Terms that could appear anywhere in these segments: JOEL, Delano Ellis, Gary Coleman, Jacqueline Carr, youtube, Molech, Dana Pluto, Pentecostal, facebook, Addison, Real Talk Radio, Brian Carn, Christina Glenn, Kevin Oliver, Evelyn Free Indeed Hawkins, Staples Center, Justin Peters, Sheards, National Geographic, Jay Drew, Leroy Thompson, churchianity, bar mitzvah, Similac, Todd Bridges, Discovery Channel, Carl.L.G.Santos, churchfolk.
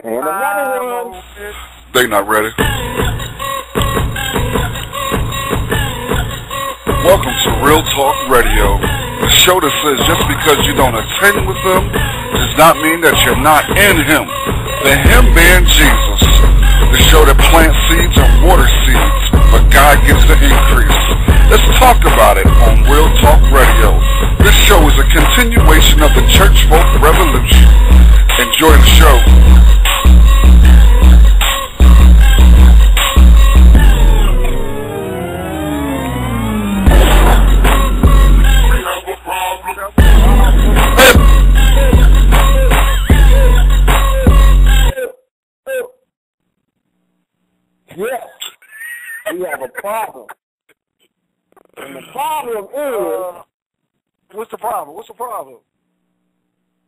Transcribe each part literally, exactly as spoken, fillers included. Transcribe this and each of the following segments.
And I'm ready. They not ready. Welcome to Real Talk Radio, the show that says just because you don't attend with them does not mean that you're not in Him. The Him being Jesus, the show that plants seeds and water seeds, but God gives the increase. Let's talk about it on Real Talk Radio. This show is a continuation of the Church Folk Revolution. Enjoy the show. Yes, we have a problem. And the problem is... Uh, what's the problem? What's the problem?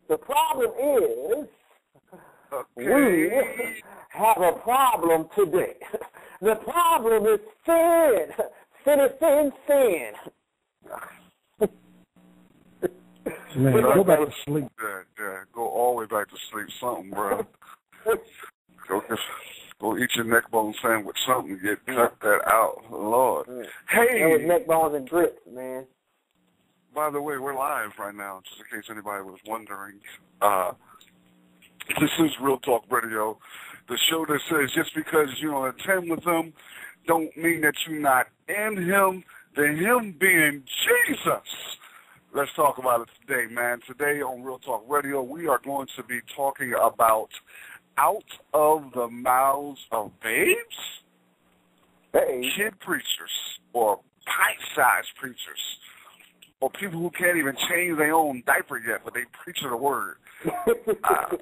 The problem is... Okay. We have a problem today. The problem is sin. Sin is sin, sin. Man, go back to sleep. Yeah, yeah, go all the way back to sleep. Something, bro. Go just... Go eat your neck bone sandwich, something. Get cut that out, Lord. Mm. Hey, that was neck bones and grits, man. By the way, we're live right now, just in case anybody was wondering. Uh, this is Real Talk Radio, the show that says just because you don't attend with Him, don't mean that you're not in Him. The Him being Jesus. Let's talk about it today, man. Today on Real Talk Radio, we are going to be talking about. Out of the mouths of babes, hey. Kid preachers, or pint-sized preachers, or people who can't even change their own diaper yet, but they preach the word. uh,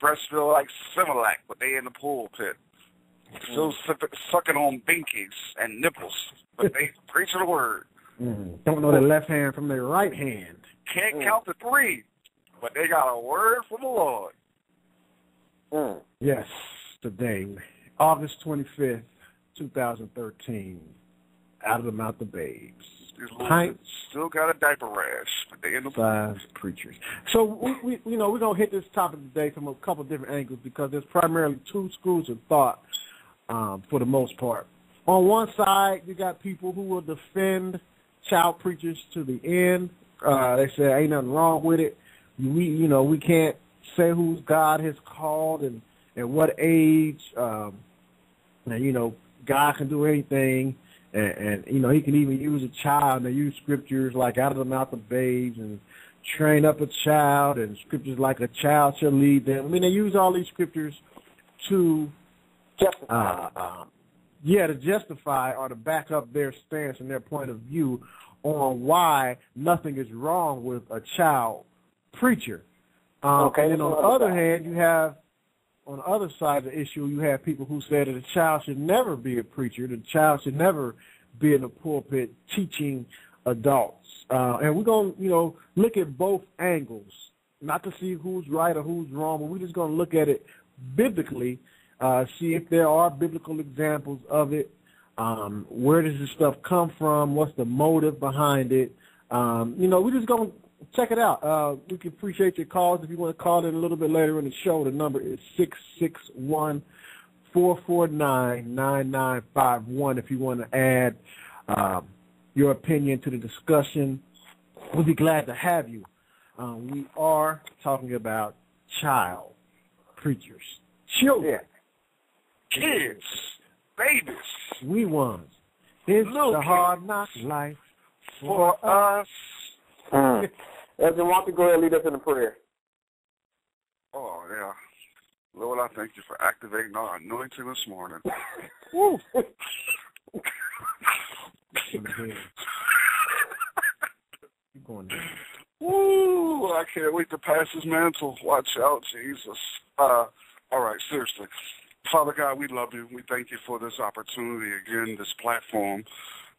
breasts feel like Similac, but they in the pulpit. Mm-hmm. Still sucking on binkies and nipples, but they preach the word. Mm-hmm. Don't know their left hand from their right hand. Can't mm. count to three, but they got a word from the Lord. Mm. Yes, today, August twenty-fifth, two thousand thirteen, out of the mouth of babes. Pint, still got a diaper rash. Five preachers. So, we, we, you know, we're going to hit this topic today from a couple different angles because there's primarily two schools of thought um, for the most part. On one side, you got people who will defend child preachers to the end. Uh, they say, ain't nothing wrong with it. We, you know, we can't. Say who God has called and at what age, um, and, you know, God can do anything, and, and, you know, He can even use a child. And they use scriptures like out of the mouth of babes and train up a child and scriptures like a child shall lead them. I mean, they use all these scriptures to, uh, um, yeah, to justify or to back up their stance and their point of view on why nothing is wrong with a child preacher. Um, okay, and then on the other side. hand, you have, on the other side of the issue, you have people who say that a child should never be a preacher, the child should never be in the pulpit teaching adults. Uh, and we're going to, you know, look at both angles, not to see who's right or who's wrong, but we're just going to look at it biblically, uh, see if there are biblical examples of it, um, where does this stuff come from, what's the motive behind it. Um, you know, we're just going to check it out. Uh, we can appreciate your calls. If you want to call in a little bit later in the show, the number is six six one, four four nine, nine nine five one. If you want to add um, your opinion to the discussion, we'll be glad to have you. Um, we are talking about child preachers. Children. Yeah. Kids. Babies. Wee ones. It's the hard knock life for us. Mm. Ezra, why don't you go ahead and lead us in a prayer? Oh, yeah. Lord, I thank you for activating our anointing this morning. Woo! Keep going there. Woo! I can't wait to pass this mantle. Watch out, Jesus. Uh, all right, seriously. Father God, we love you. We thank you for this opportunity, again, this platform,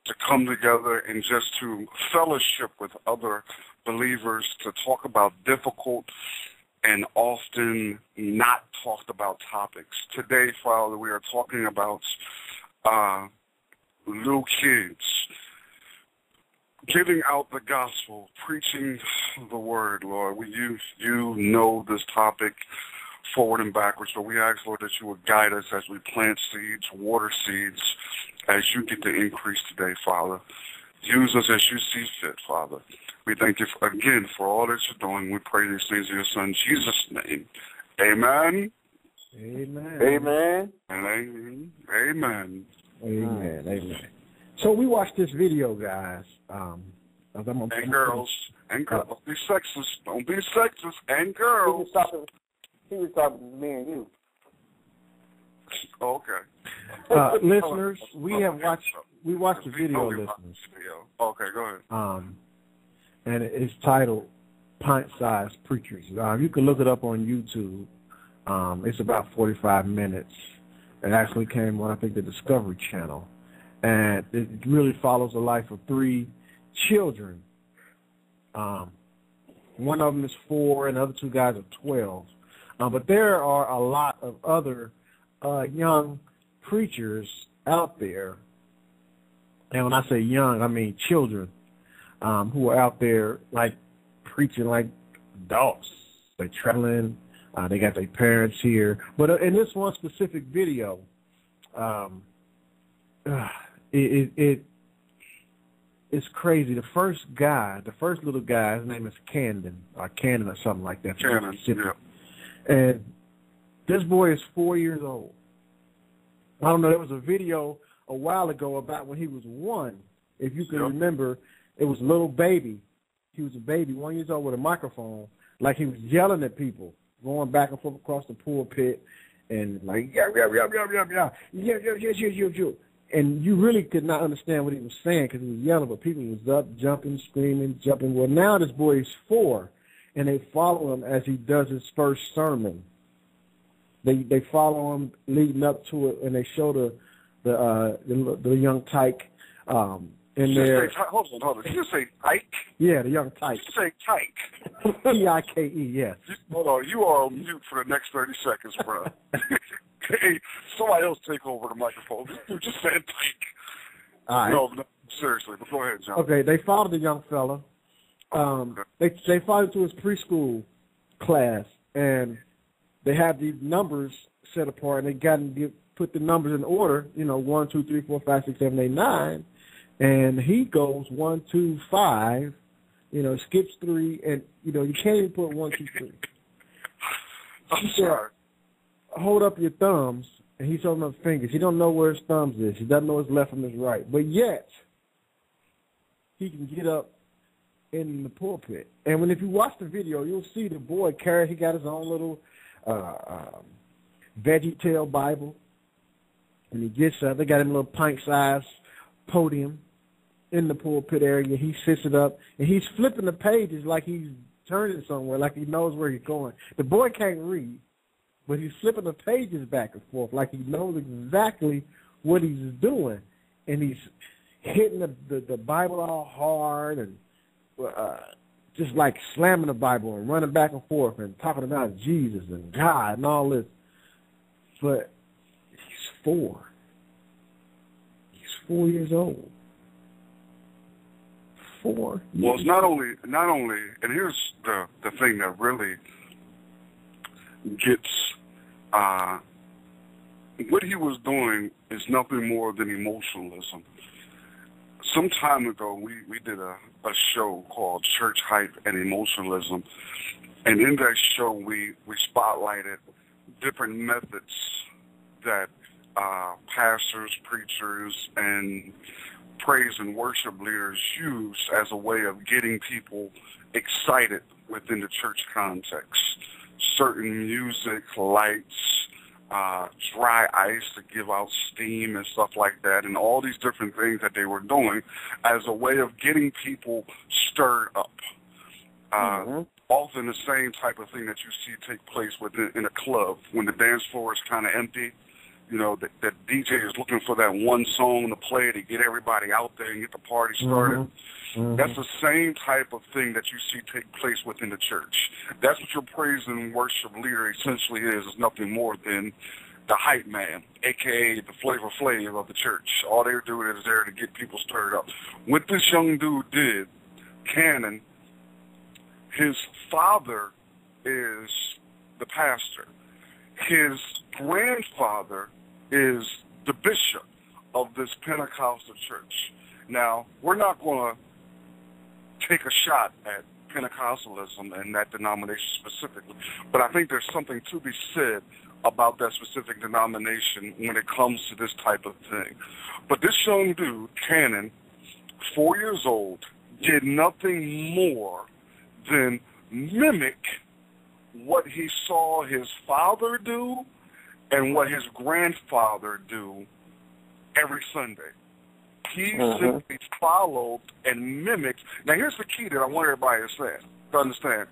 to come together and just to fellowship with other believers, to talk about difficult and often not talked about topics. Today, Father, we are talking about uh, little kids, giving out the gospel, preaching the word, Lord. We, you, you know this topic forward and backwards, but we ask, Lord, that you would guide us as we plant seeds, water seeds, as you get the increase today, Father. Use us as you see fit, Father. We thank you for, again for all that you're doing. We pray these things in your Son, Jesus' name. Amen. Amen. Amen. Amen. Amen. Amen. Amen. So we watched this video, guys. Um, of them on and girls. And girls. Uh, Don't be sexist. Don't be sexist. And girls. He was talking, he was talking to me and you. Okay. Uh, listeners, we have watched we watched the video, listeners. Okay, go ahead. Um, and it's titled Pint-Sized Preachers. Uh, you can look it up on YouTube. Um, it's about forty-five minutes. It actually came on, I think, the Discovery Channel. And it really follows the life of three children. Um, one of them is four, and the other two guys are twelve. Uh, but there are a lot of other uh, young preachers out there. And when I say young, I mean children um, who are out there, like, preaching like adults. They're traveling. Uh, they got their parents here. But uh, in this one specific video, um, uh, it, it, it it's crazy. The first guy, the first little guy, his name is Camden, or Camden or something like that. Camden, yeah. And this boy is four years old. I don't know. There was a video a while ago about when he was one. If you can yep. remember, it was a little baby. He was a baby, one years old, with a microphone, like he was yelling at people, going back and forth across the pulpit, and like, yeah, yeah, yeah, yeah, yeah, yeah, yeah, yeah, yeah, yeah, yeah, yeah. And you really could not understand what he was saying because he was yelling, but people was up, jumping, screaming, jumping. Well, now this boy is four, and they follow him as he does his first sermon. They they follow him leading up to it, and they show the the uh, the, the young tyke um, in there. Say, hold on, hold on. Did you say tyke? Yeah, the young tyke. Did you say tyke? T I K E, yes. Hold on, you are on mute for the next thirty seconds, bro. Hey, somebody else take over the microphone. You just said tyke. All right. No, no, seriously, but go ahead, John. Okay, they followed the young fella. Um, they, they followed him to his preschool class, and they had these numbers set apart, and they got and put the numbers in order, you know, one, two, three, four, five, six, seven, eight, nine. And he goes one, two, five, you know, skips three, and, you know, you can't even put one, two, three. I'm sorry. Hold up your thumbs, and he's holding up fingers. He don't know where his thumbs is. He doesn't know his left from his right. But yet, he can get up in the pulpit. And when if you watch the video, you'll see the boy carry, he got his own little uh, um, veggie tail Bible. And he gets up. They got him a little pint-sized podium in the pulpit area. He sits it up, and he's flipping the pages like he's turning somewhere, like he knows where he's going. The boy can't read, but he's flipping the pages back and forth like he knows exactly what he's doing. And he's hitting the, the, the Bible all hard and uh, just like slamming the Bible and running back and forth and talking about Jesus and God and all this. But he's four. Four years old. Four. Years well, it's not only, not only, and here's the the thing that really gets uh, what he was doing is nothing more than emotionalism. Some time ago, we we did a a show called Church Hype and Emotionalism, and in that show, we we spotlighted different methods that. Uh, pastors, preachers, and praise and worship leaders use as a way of getting people excited within the church context. Certain music, lights, uh, dry ice to give out steam and stuff like that, and all these different things that they were doing as a way of getting people stirred up. Uh, mm-hmm. Often the same type of thing that you see take place within, in a club when the dance floor is kind of empty. You know, the, the D J is looking for that one song to play to get everybody out there and get the party started. Mm-hmm. Mm-hmm. That's the same type of thing that you see take place within the church. That's what your praise and worship leader essentially is, is nothing more than the hype man, a k a the Flavor Flav of the church. All they're doing is there to get people stirred up. What this young dude did, Cannon, his father is the pastor. his grandfather is the bishop of this Pentecostal church. Now, we're not going to take a shot at Pentecostalism and that denomination specifically, but I think there's something to be said about that specific denomination when it comes to this type of thing. But this young dude, Cannon, four years old, did nothing more than mimic what he saw his father do and what his grandfather do every Sunday. He mm-hmm. simply followed and mimicked. Now, here's the key that I want everybody to say, to understand.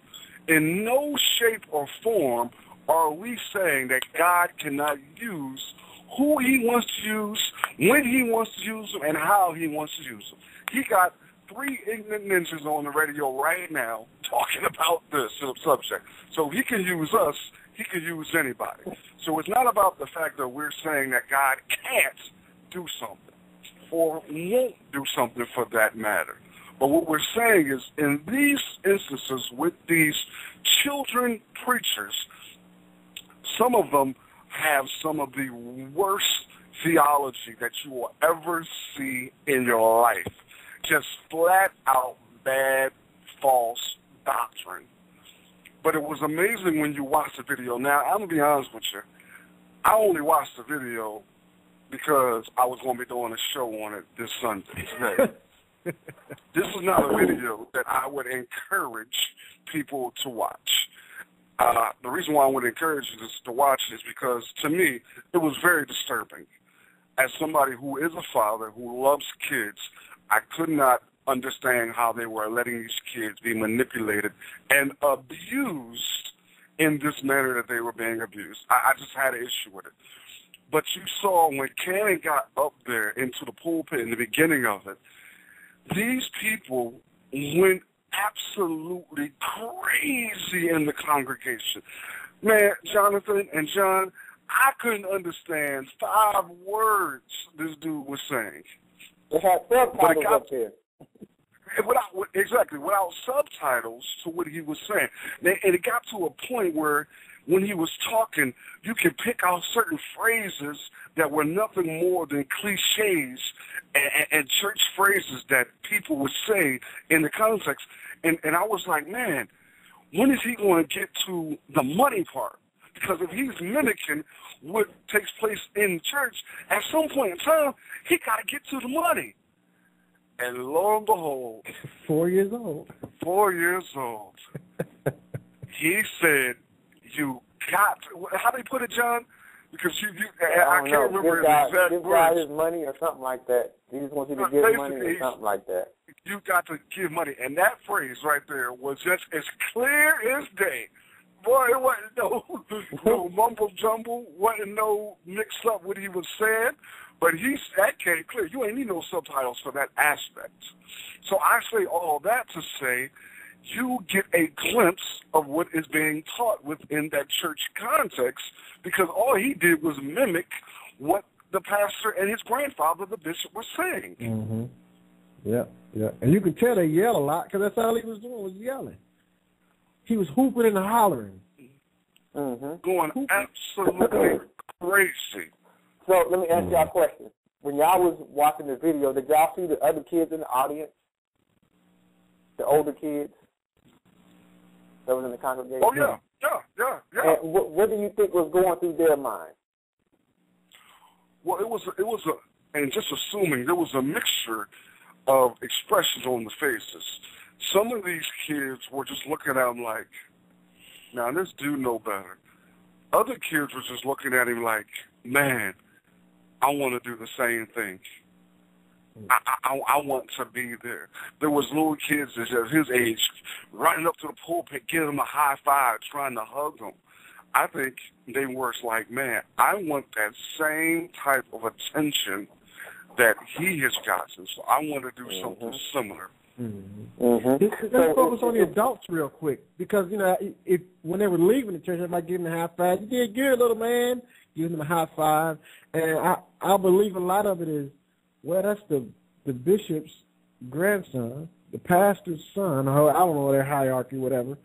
In no shape or form are we saying that God cannot use who he wants to use, when he wants to use them, and how he wants to use them. He got three ignorant ninjas on the radio right now talking about this subject. So he can use us. He can use anybody. So it's not about the fact that we're saying that God can't do something or won't do something for that matter. But what we're saying is, in these instances with these children preachers, some of them have some of the worst theology that you will ever see in your life. Just flat out bad, false doctrine. But it was amazing when you watched the video. Now, I'm going to be honest with you. I only watched the video because I was going to be doing a show on it this Sunday. This is not a video that I would encourage people to watch. Uh, the reason why I would encourage you to watch is because, to me, it was very disturbing. As somebody who is a father, who loves kids, I could not understand how they were letting these kids be manipulated and abused in this manner that they were being abused. I, I just had an issue with it. But you saw when Cannon got up there into the pulpit in the beginning of it, these people went absolutely crazy in the congregation. Man, Jonathan and John, I couldn't understand five words this dude was saying. It had subtitles up there. Without, exactly, without subtitles to what he was saying. And it got to a point where when he was talking, you could pick out certain phrases that were nothing more than cliches and, and church phrases that people would say in the context. And, and I was like, man, when is he going to get to the money part? Because if he's mimicking what takes place in church, at some point in time, he got to get to the money. And lo and behold, four years old. Four years old. He said, you got to, how they put it, John? Because you, you I, I can't know. remember his exact words. Give God his money or something like that. He just wants you to give money or something like that. You got to give money. And that phrase right there was just as clear as day. Boy, it wasn't no, no mumble-jumble, wasn't no mix-up what he was saying, but he, that came clear. You ain't need no subtitles for that aspect. So I say all that to say you get a glimpse of what is being taught within that church context, because all he did was mimic what the pastor and his grandfather, the bishop, were saying. Mm-hmm. Yeah, yeah. And you can tell they yell a lot because that's all he was doing was yelling. He was hooping and hollering. Mm-hmm. Going hooping. Absolutely crazy. So let me ask y'all a question. When y'all was watching the video, did y'all see the other kids in the audience? The older kids that was in the congregation? Oh, yeah. Yeah, yeah, yeah. And what, what do you think was going through their mind? Well, it was, a, it was a, and just assuming, there was a mixture of expressions on the faces. Some of these kids were just looking at him like, now this dude know better. Other kids were just looking at him like, man, I want to do the same thing. I, I, I want to be there. There was little kids that at his age running up to the pulpit, giving him a high five, trying to hug him. I think they were like, man, I want that same type of attention that he has gotten, so I want to do mm-hmm. something similar. Mm-hmm. Mm-hmm. Let's focus on the adults real quick, because you know if when they were leaving the church, everybody giving them a high five. You did good, little man, giving them a high five. And I, I believe a lot of it is, well, that's the the bishop's grandson, the pastor's son, or I don't know their hierarchy, whatever.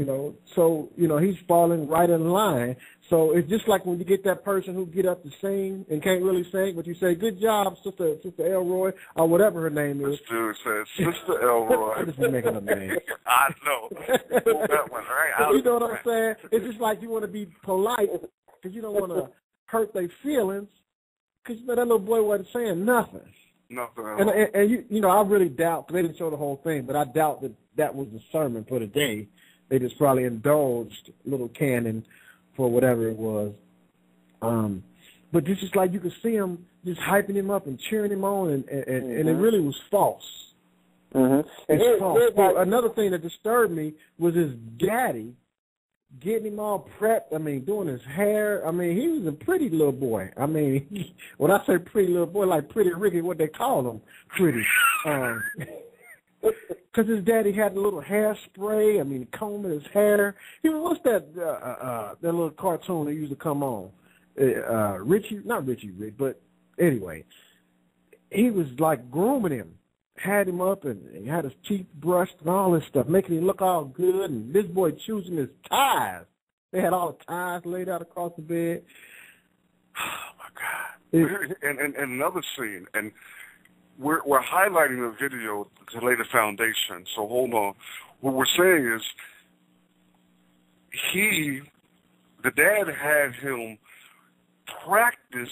you know. So, you know, he's falling right in line. So it's just like when you get that person who get up to sing and can't really sing, but you say, good job, Sister Sister Elroy, or whatever her name is. This dude says, Sister Elroy. I'm just making up names. I know. That one, right? You know what I'm saying? It's just like you want to be polite because you don't want to hurt their feelings because, you know, that little boy wasn't saying nothing. Nothing at all. And, and, and you, you know, I really doubt, because they didn't show the whole thing, but I doubt that that was the sermon for the day. They just probably indulged little Cannon for whatever it was. Um, but it's just like you could see him just hyping him up and cheering him on, and, and, and, mm-hmm. and it really was false. Mm-hmm. And it, false. It, it, another thing that disturbed me was his daddy getting him all prepped, I mean, doing his hair. I mean, he was a pretty little boy. I mean, when I say pretty little boy, like Pretty Ricky, what they call him, Pretty. Um, because his daddy had a little hairspray, I mean, combing his hair. He was, what's that uh, uh, that little cartoon that used to come on? Uh, Richie, not Richie Rick, but anyway, he was like grooming him, had him up, and, and had his teeth brushed and all this stuff, making him look all good. And this boy choosing his ties. They had all the ties laid out across the bed. Oh my God! It, and, and and another scene and. We're, we're highlighting the video to lay the foundation, so hold on. What we're saying is he, the dad had him practice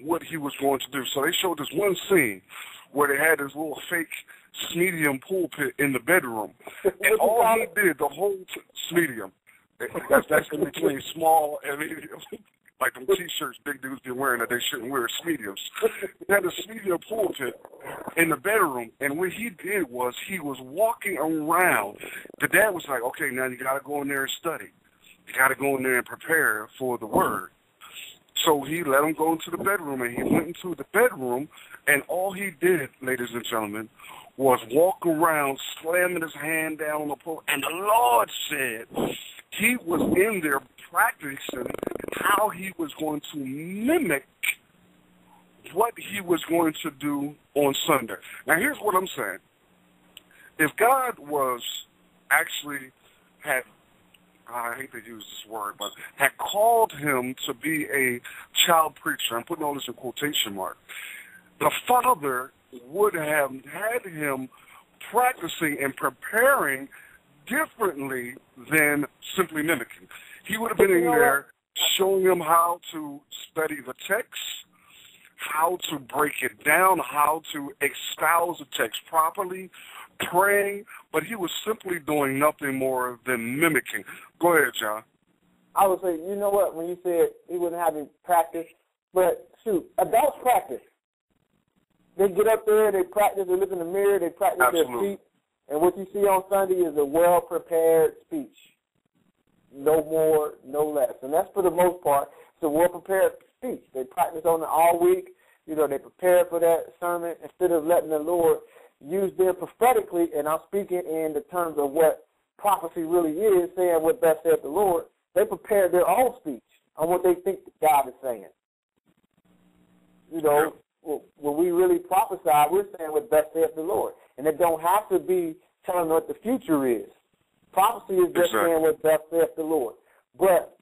what he was going to do. So they showed this one scene where they had this little fake smedium pulpit in the bedroom. And all he did the whole smedium, that's, that's in between small and medium. Like them T-shirts big dudes been wearing that they shouldn't wear, smediums. He had a smedium pulpit in the bedroom, and what he did was he was walking around. The dad was like, okay, now you got to go in there and study. You got to go in there and prepare for the word. So he let him go into the bedroom, and he went into the bedroom, and all he did, ladies and gentlemen, was walk around, slamming his hand down on the pulpit, and the Lord said... He was in there practicing how he was going to mimic what he was going to do on Sunday. Now, here's what I'm saying. If God was actually had, I hate to use this word, but had called him to be a child preacher, I'm putting all this in quotation marks, the Father would have had him practicing and preparing differently than simply mimicking. He would have been in there showing him how to study the text, how to break it down, how to expound the text properly, praying, but he was simply doing nothing more than mimicking. Go ahead, John. I would say, you know what, when you said he wouldn't have him practice, but shoot, adults practice. They get up there, they practice, they look in the mirror, they practice Absolutely. Their feet. And what you see on Sunday is a well-prepared speech. No more, no less. And that's for the most part. It's a well-prepared speech. They practice on it all week. You know, they prepare for that sermon instead of letting the Lord use them prophetically. And I'm speaking in the terms of what prophecy really is, saying what thus said the Lord. They prepare their own speech on what they think God is saying. You know, when we really prophesy, we're saying what thus said the Lord. And it don't have to be telling what the future is. Prophecy is just saying what thus saith the Lord. But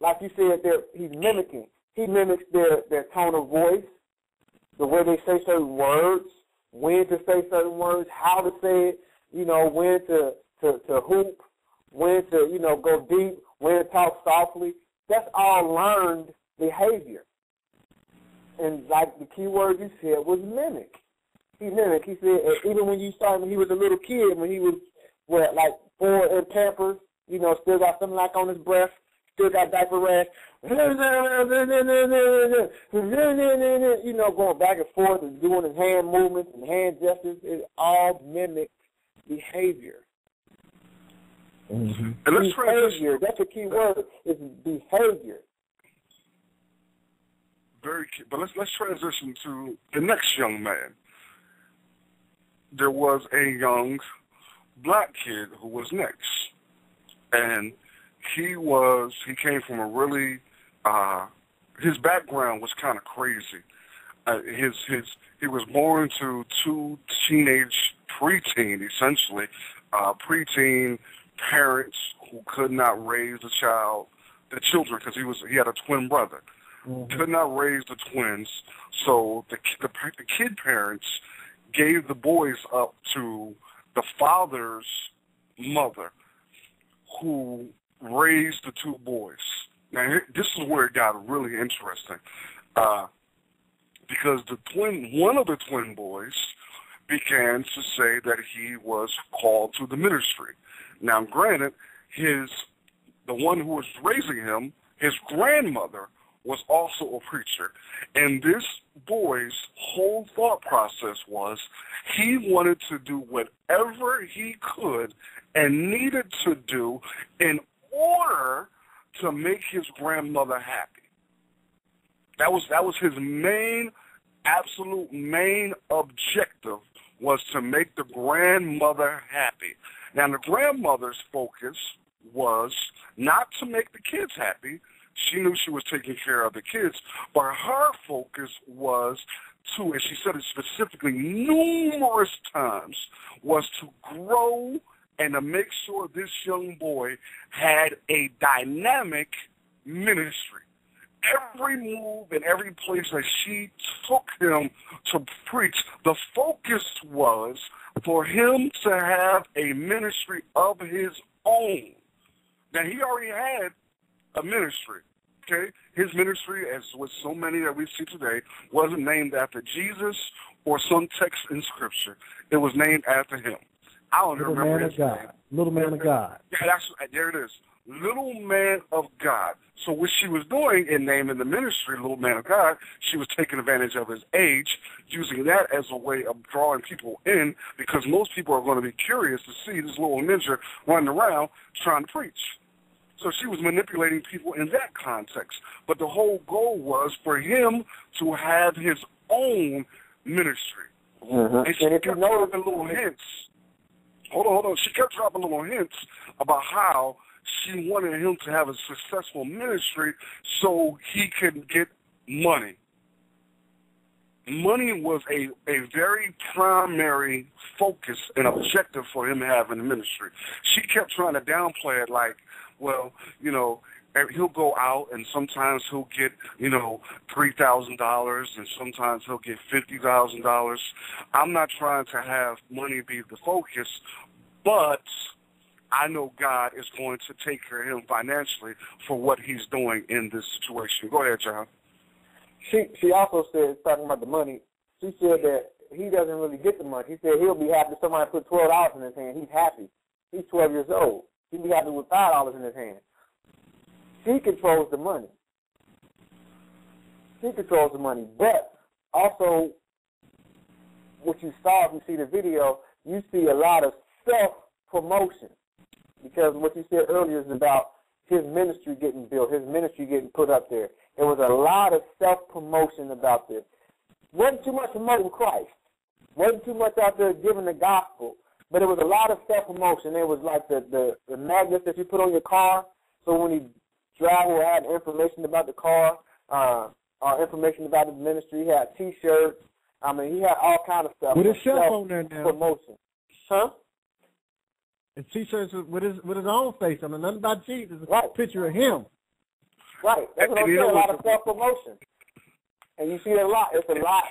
like you said, he's mimicking. He mimics their, their tone of voice, the way they say certain words, when to say certain words, how to say it, you know, when to, to, to hoop, when to, you know, go deep, when to talk softly. That's all learned behavior. And like the key word you said was mimic. He mimicked. He said, even when you saw him when he was a little kid, when he was, what, like four and Pampers, you know, still got something like on his breast, still got diaper rash, you know, going back and forth and doing his hand movements and hand gestures. It all mimicked behavior. Mm-hmm. And let's behavior, that's a key word, it's behavior. Very key. But let's, let's transition to the next young man. There was a young black kid who was next, and he was, he came from a really, uh, his background was kind of crazy. Uh, his, his, he was born to two teenage preteen, essentially, uh, preteen parents who could not raise the child, the children, because he was he had a twin brother, mm-hmm. could not raise the twins. So the, the the kid parents gave the boys up to the father's mother, who raised the two boys. Now this is where it got really interesting, uh, because the twin one of the twin boys began to say that he was called to the ministry. Now, granted, his the one who was raising him, his grandmother, was also a preacher. And this boy's whole thought process was he wanted to do whatever he could and needed to do in order to make his grandmother happy. That was, that was his main, absolute main objective, was to make the grandmother happy. Now, the grandmother's focus was not to make the kids happy. She knew she was taking care of the kids, but her focus was to, and she said it specifically numerous times, was to grow and to make sure this young boy had a dynamic ministry. Every move and every place that she took him to preach, the focus was for him to have a ministry of his own. Now, he already had a ministry, okay? His ministry, as with so many that we see today, wasn't named after Jesus or some text in Scripture. It was named after him. I don't Little remember man his of God. Name. Little man of God. Yeah, that's, there it is. Little man of God. So what she was doing in naming the ministry Little Man of God, she was taking advantage of his age, using that as a way of drawing people in, because most people are going to be curious to see this little ninja running around trying to preach. So she was manipulating people in that context. But the whole goal was for him to have his own ministry. Mm-hmm. And she and kept dropping little hints. Hold on, hold on. She kept dropping little hints about how she wanted him to have a successful ministry so he could get money. Money was a, a very primary focus and objective for him having the ministry. She kept trying to downplay it like, well, you know, he'll go out and sometimes he'll get, you know, three thousand dollars and sometimes he'll get fifty thousand dollars. I'm not trying to have money be the focus, but I know God is going to take care of him financially for what he's doing in this situation. Go ahead, John. She she also said, talking about the money, she said that he doesn't really get the money. She said he'll be happy if somebody put twelve dollars in his hand. He's happy. He's twelve years old. He'd be happy with five dollars in his hand. She controls the money. She controls the money. But also, what you saw if you see the video, you see a lot of self-promotion. Because what you said earlier is about his ministry getting built, his ministry getting put up there. There was a lot of self-promotion about this. Wasn't too much promoting Christ. Wasn't too much out there giving the gospel. But it was a lot of self-promotion. It was like the, the, the magnets that you put on your car. So when you drive or had information about the car, uh, or information about the ministry, he had T-shirts. I mean, he had all kind of stuff. With his cell phone there now. Promotion. Huh? And T-shirts with his with his own face. I mean, nothing about Jesus. It's right. A picture of him. Right. That's what I'm saying. A lot of self-promotion. And you see it a lot. It's a lot.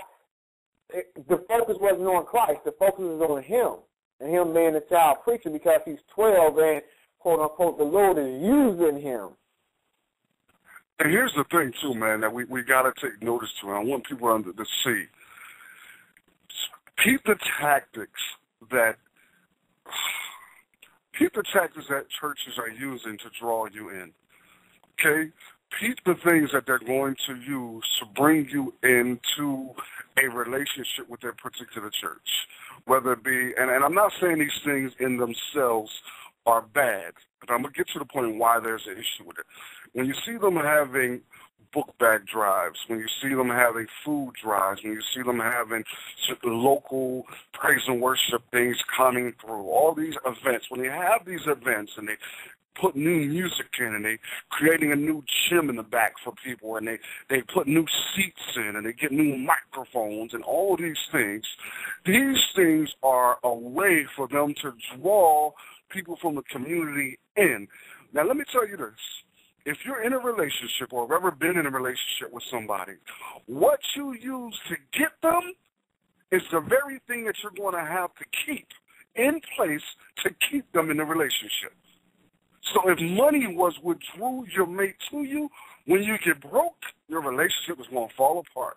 It, the focus wasn't on Christ. The focus was on him. And him being a child preacher because he's twelve and, quote-unquote, the Lord is using him. And here's the thing, too, man, that we, we got to take notice to. And I want people under the sea. Keep the tactics that... Keep the tactics that churches are using to draw you in, okay? Keep the things that they're going to use to bring you into a relationship with their particular church, whether it be, and, and I'm not saying these things in themselves are bad, but I'm going to get to the point why there's an issue with it. When you see them having book bag drives, when you see them having food drives, when you see them having local praise and worship things coming through, all these events, when they have these events and they put new music in and they creating a new gym in the back for people and they, they put new seats in and they get new microphones and all these things, these things are a way for them to draw people from the community in. Now, let me tell you this. If you're in a relationship or have ever been in a relationship with somebody, what you use to get them is the very thing that you're going to have to keep in place to keep them in the relationship. So if money was what drew your mate to you, when you get broke, your relationship is going to fall apart.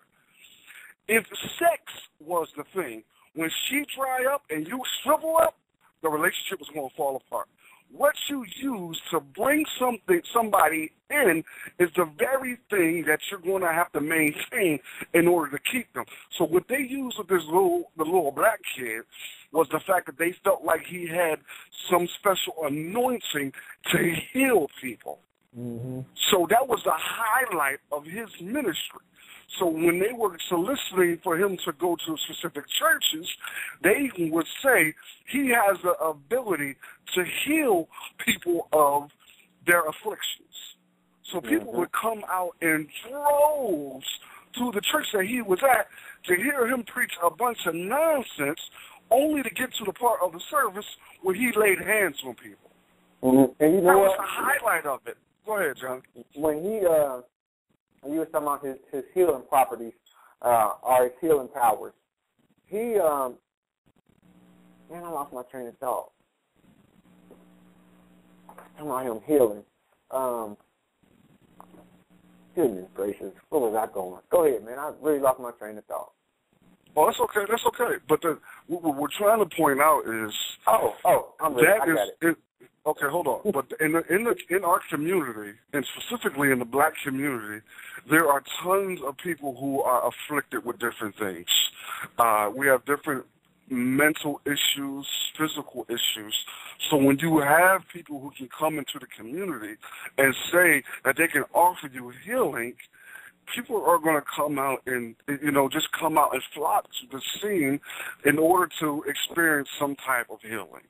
If sex was the thing, when she dry up and you shrivel up, the relationship is going to fall apart. What you use to bring something, somebody in is the very thing that you're going to have to maintain in order to keep them. So what they used with this little, the little black kid was the fact that they felt like he had some special anointing to heal people. Mm-hmm. So that was the highlight of his ministry. So when they were soliciting for him to go to specific churches, they would say he has the ability to heal people of their afflictions. So people mm-hmm. would come out in droves to the church that he was at to hear him preach a bunch of nonsense, only to get to the part of the service where he laid hands on people. Mm-hmm. And you know that was what? The highlight of it. Go ahead, John. When he... Uh... You were talking about his, his healing properties, uh, or his healing powers. He, um, man, I lost my train of thought. I'm out here healing. Um, goodness gracious, where was I going? Go ahead, man. I really lost my train of thought. Well, that's okay. That's okay. But the, what we're trying to point out is, oh, oh, I'm ready. I got it. it Okay, hold on. But in the, in the, in our community, and specifically in the black community, there are tons of people who are afflicted with different things. Uh, we have different mental issues, physical issues. So when you have people who can come into the community and say that they can offer you healing, people are going to come out and, you know, just come out and flock to the scene in order to experience some type of healing.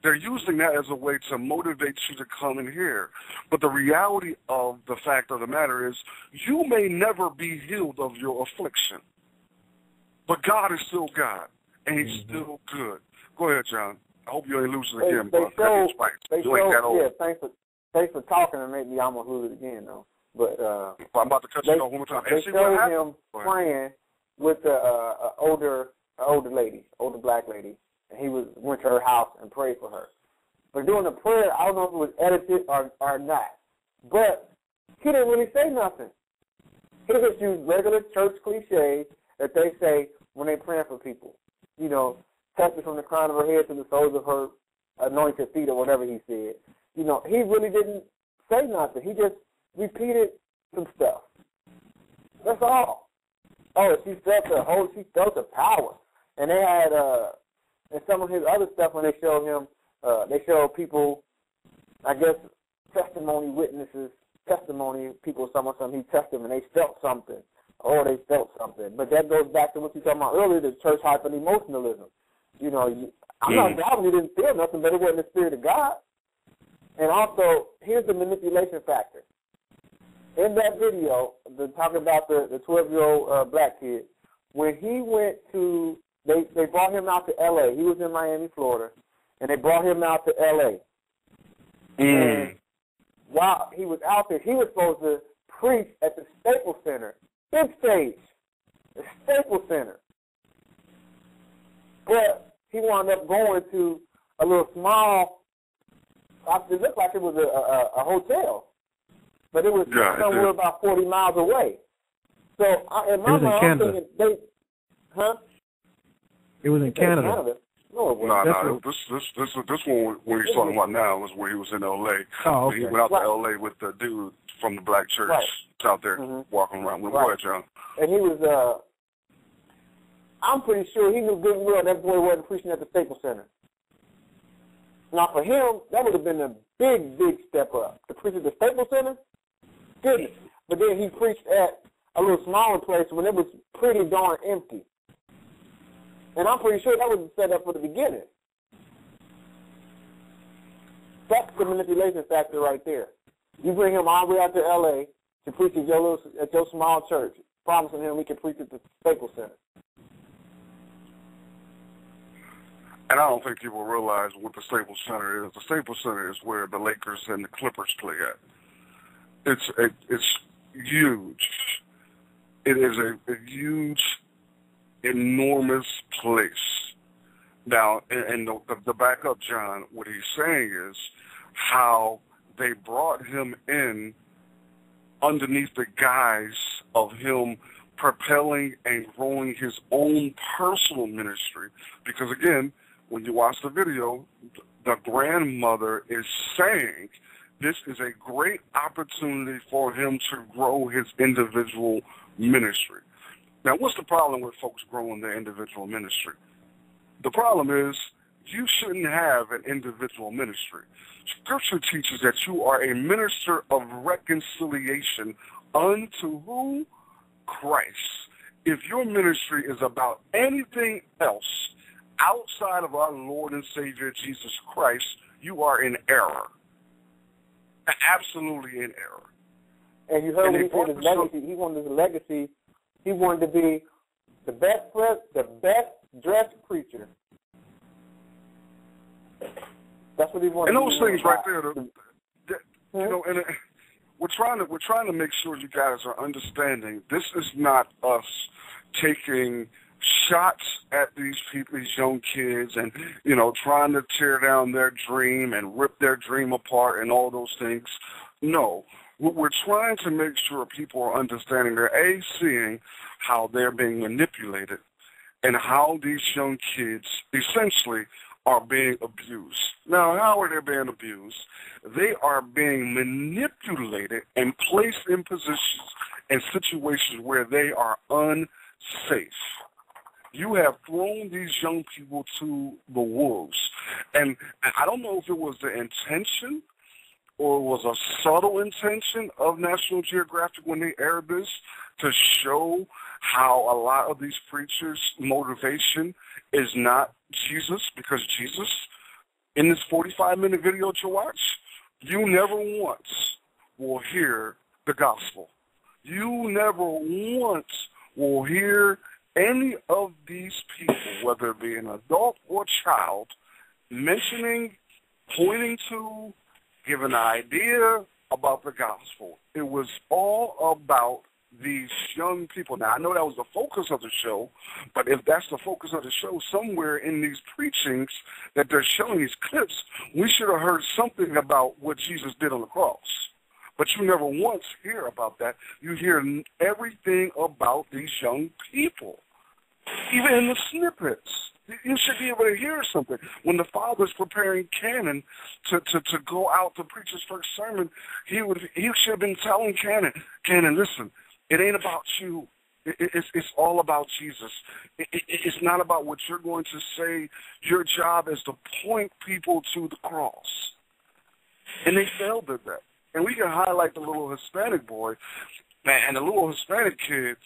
They're using that as a way to motivate you to come in here. But the reality of the fact of the matter is you may never be healed of your affliction. But God is still God, and he's mm-hmm. still good. Go ahead, John. I hope you ain't losing they, again, bro. Show, you show, ain't that old. Yeah, thanks for, thanks for talking, and maybe I'm going to lose it again, though. But, uh, I'm about to cut they, you off one more time. They see showed what him playing with an uh, older, older lady, older black lady. And he was, went to her house and prayed for her. But during the prayer, I don't know if it was edited or, or not, but he didn't really say nothing. He just used regular church cliches that they say when they praying for people. You know, touch me from the crown of her head to the soles of her anointed feet or whatever he said. You know, he really didn't say nothing. He just repeated some stuff. That's all. Oh, she felt the whole, she felt the power. And they had, uh, and some of his other stuff when they showed him, uh, they showed people, I guess, testimony witnesses, testimony people, someone, something, he tested them, and they felt something. Oh, they felt something. But that goes back to what you were talking about earlier, the church hyper emotionalism. You know, you, I'm mm-hmm. not doubting you didn't feel nothing, but it wasn't the Spirit of God. And also, here's the manipulation factor. In that video, the, talking about the, the twelve-year-old uh, black kid, when he went to... They they brought him out to L A. He was in Miami, Florida, and they brought him out to L A. Mm. And while he was out there, he was supposed to preach at the Staples Center, big stage, the Staples Center. But he wound up going to a little small. It looked like it was a a, a hotel, but it was God, somewhere dude. about forty miles away. So I, in my it was mind, in I'm thinking they, huh? It was in Canada. Canada. No, it wasn't. No, no. This, this, this, this one when he's talking about now is where he was in L A. Oh, okay. He went out right. to L A with the dude from the black church right. out there mm-hmm. walking around. With right. boy, John. And he was, uh, I'm pretty sure he knew good and well that boy wasn't preaching at the Staples Center. Now, for him, that would have been a big, big step up. To preach at the Staples Center? Goodness. But then he preached at a little smaller place when it was pretty darn empty. And I'm pretty sure that was set up for the beginning. That's the manipulation factor right there. You bring him all the way out to L A to preach at your, little, at your small church, promising him we can preach at the Staples Center. And I don't think people realize what the Staples Center is. The Staples Center is where the Lakers and the Clippers play at. It's a, it's huge. It is a, a huge, enormous place. Now, and, and the, the back up, John, what he's saying is how they brought him in underneath the guise of him propelling and growing his own personal ministry. Because, again, when you watch the video, the grandmother is saying this is a great opportunity for him to grow his individual ministry. Now, what's the problem with folks growing their individual ministry? The problem is you shouldn't have an individual ministry. Scripture teaches that you are a minister of reconciliation unto who? Christ. If your ministry is about anything else outside of our Lord and Savior Jesus Christ, you are in error. Absolutely in error. And you heard what he said, his legacy. He wanted his legacy. He wanted to be the best dressed, the best dressed preacher. That's what he wanted. And those things right there, the, the, hmm? you know, and. It, We're trying to we're trying to make sure you guys are understanding. This is not us taking shots at these people, these young kids, and you know, trying to tear down their dream and rip their dream apart and all those things. No, what we're trying to make sure people are understanding, they're a seeing how they're being manipulated and how these young kids essentially are being abused. Now, how are they being abused? They are being manipulated and placed in positions and situations where they are unsafe. You have thrown these young people to the wolves. And I don't know if it was the intention or it was a subtle intention of National Geographic when they aired this to show how a lot of these preachers' motivation is not Jesus, because Jesus, in this forty-five minute video to watch, you never once will hear the gospel. You never once will hear any of these people, whether it be an adult or child, mentioning, pointing to, give an idea about the gospel. It was all about these young people. Now, I know that was the focus of the show, but if that's the focus of the show, somewhere in these preachings that they're showing, these clips, we should have heard something about what Jesus did on the cross. But you never once hear about that. You hear everything about these young people, even in the snippets. You should be able to hear something. When the father's preparing Cannon to, to, to go out to preach his first sermon, he, would, he should have been telling Cannon, Cannon, listen, it ain't about you. It, it, it's, it's all about Jesus. It, it, it's not about what you're going to say. Your job is to point people to the cross. And they failed at that. And we can highlight the little Hispanic boy. Man, and the little Hispanic kid,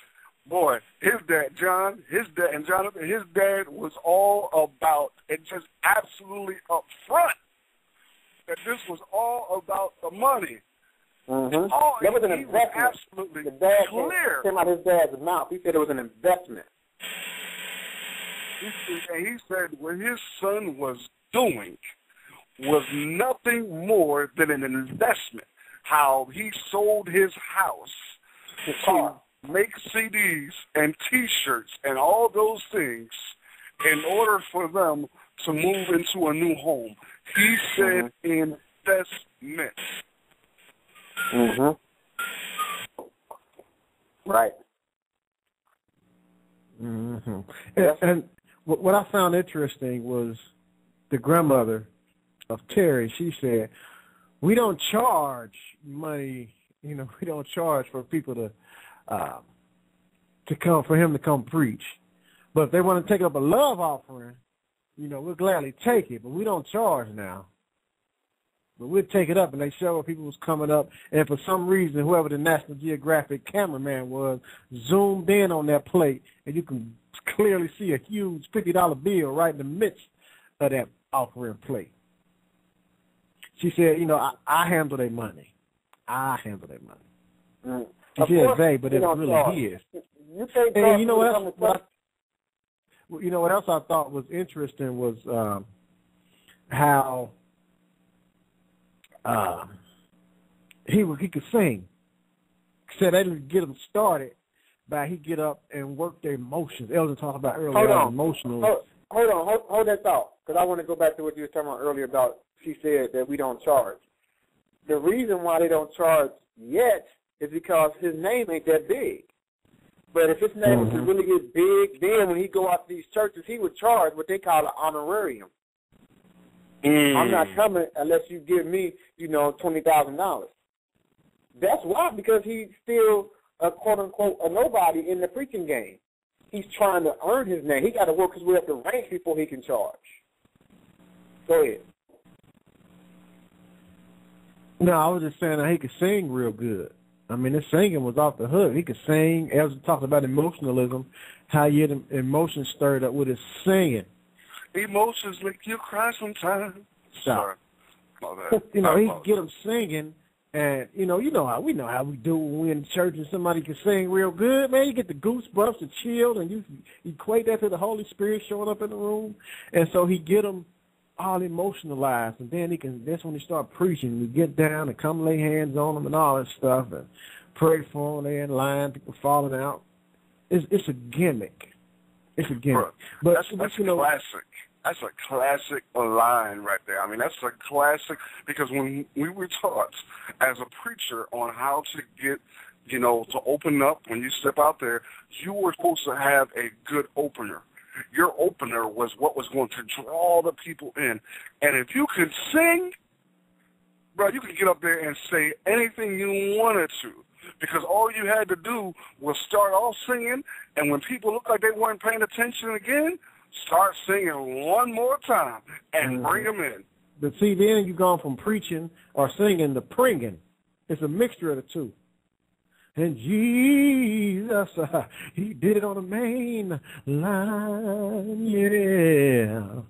boy, his dad, John, his dad, and Jonathan, his dad was all about, and just absolutely upfront, that this was all about the money. Mm-hmm. Oh, that was an investment. Absolutely clear. Came out of his dad's mouth. He said it was an investment. He said, he said what his son was doing was nothing more than an investment. How he sold his house to oh. make C Ds and T-shirts and all those things in order for them to move into a new home. He said mm-hmm. investment. Mm-hmm. Right. Mm-hmm. And, and what I found interesting was the grandmother of Terry, she said, we don't charge money, you know, we don't charge for people to, uh, to come, for him to come preach. But if they want to take up a love offering, you know, we'll gladly take it, but we don't charge now. But we'd take it up, and they showed people was coming up, and for some reason, whoever the National Geographic cameraman was zoomed in on that plate, and you can clearly see a huge fifty dollar bill right in the midst of that offering plate. She said, you know, I, I handle their money. I handle their money. Mm. She said they, but it really is. You and you know what? you know, what else I thought was interesting was um, how uh, he was, he could sing. So they didn't get him started by he get up and work their emotions. Elder talked about earlier. Hold on. Emotional. Hold, hold on. Hold, hold that thought, because I want to go back to what you were talking about earlier about she said that we don't charge. The reason why they don't charge yet is because his name ain't that big. But if his name mm-hmm. was to really get big, then when he go out to these churches, he would charge what they call an honorarium. Mm. I'm not coming unless you give me, you know, twenty thousand dollars. That's why, because he's still a quote-unquote a nobody in the preaching game. He's trying to earn his name. He got to work his way up the ranks before he can charge. Go ahead. No, I was just saying that he could sing real good. I mean, his singing was off the hook. He could sing. Elsa talked about emotionalism, how you had emotions stirred up with his singing. Emotions make you cry sometimes. Sorry. You know, he could get him singing. And, you know, you know how we know how we do when we're in church and somebody can sing real good, man. You get the goosebumps and chills, and you equate that to the Holy Spirit showing up in the room. And so he get them all emotionalized, and then he can. That's when he start preaching. We get down and come lay hands on them and all that stuff and pray for them. They're in line, people falling out. It's, it's a gimmick. It's a gimmick. Bro, but that's, but that's you know, classic. That's a classic line right there. I mean, that's a classic, because when we were taught as a preacher on how to get, you know, to open up when you step out there, you were supposed to have a good opener. Your opener was what was going to draw the people in. And if you could sing, bro, you could get up there and say anything you wanted to, because all you had to do was start off singing, and when people looked like they weren't paying attention again, start singing one more time and bring them in. But see, then you've gone from preaching or singing to pringing. It's a mixture of the two. And Jesus, uh, he did it on the main line, yeah.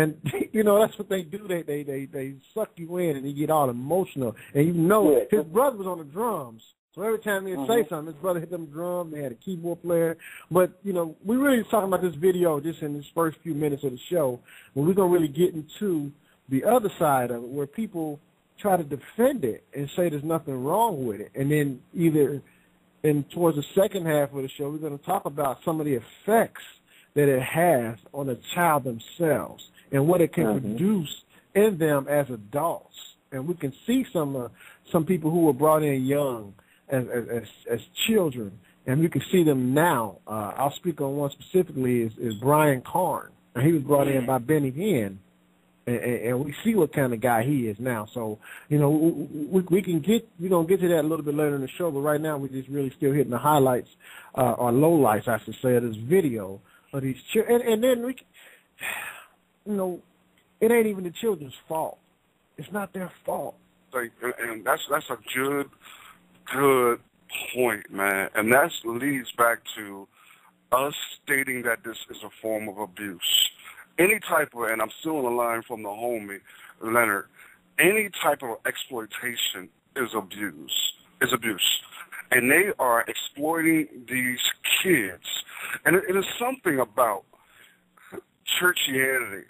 And, you know, that's what they do. They they, they, they suck you in, and you get all emotional. And you know it. His brother was on the drums. So every time he'd say something, his brother hit them drum, they had a keyboard player. But, you know, we really talking about this video just in this first few minutes of the show, when we're going to really get into the other side of it, where people try to defend it and say there's nothing wrong with it. And then either in towards the second half of the show, we're going to talk about some of the effects that it has on the child themselves and what it can mm-hmm. produce in them as adults. And we can see some, uh, some people who were brought in young As, as, as children, and you can see them now. Uh, I'll speak on one specifically is, is Brian Carn. He was brought in by Benny Hinn, and, and, and we see what kind of guy he is now. So, you know, we, we, we can get, we're going to get to that a little bit later in the show, but right now we're just really still hitting the highlights, uh, or lowlights, I should say, of this video of these children. And, and then, we, you know, it ain't even the children's fault. It's not their fault. Like, and that's, that's a good... Good point, man. And that leads back to us stating that this is a form of abuse. Any type of, and I'm still in a line from the homie, Leonard, any type of exploitation is abuse, is abuse. And they are exploiting these kids. And it, it is something about churchianity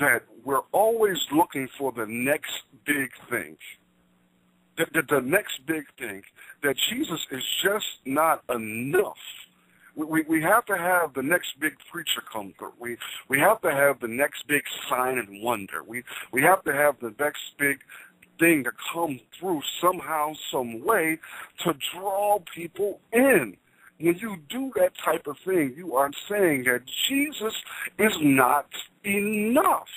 that we're always looking for the next big thing. The, the, the next big thing, that Jesus is just not enough. We, we, we have to have the next big preacher come through. We, we have to have the next big sign and wonder. We, we have to have the next big thing to come through somehow, some way, to draw people in. When you do that type of thing, you are saying that Jesus is not enough.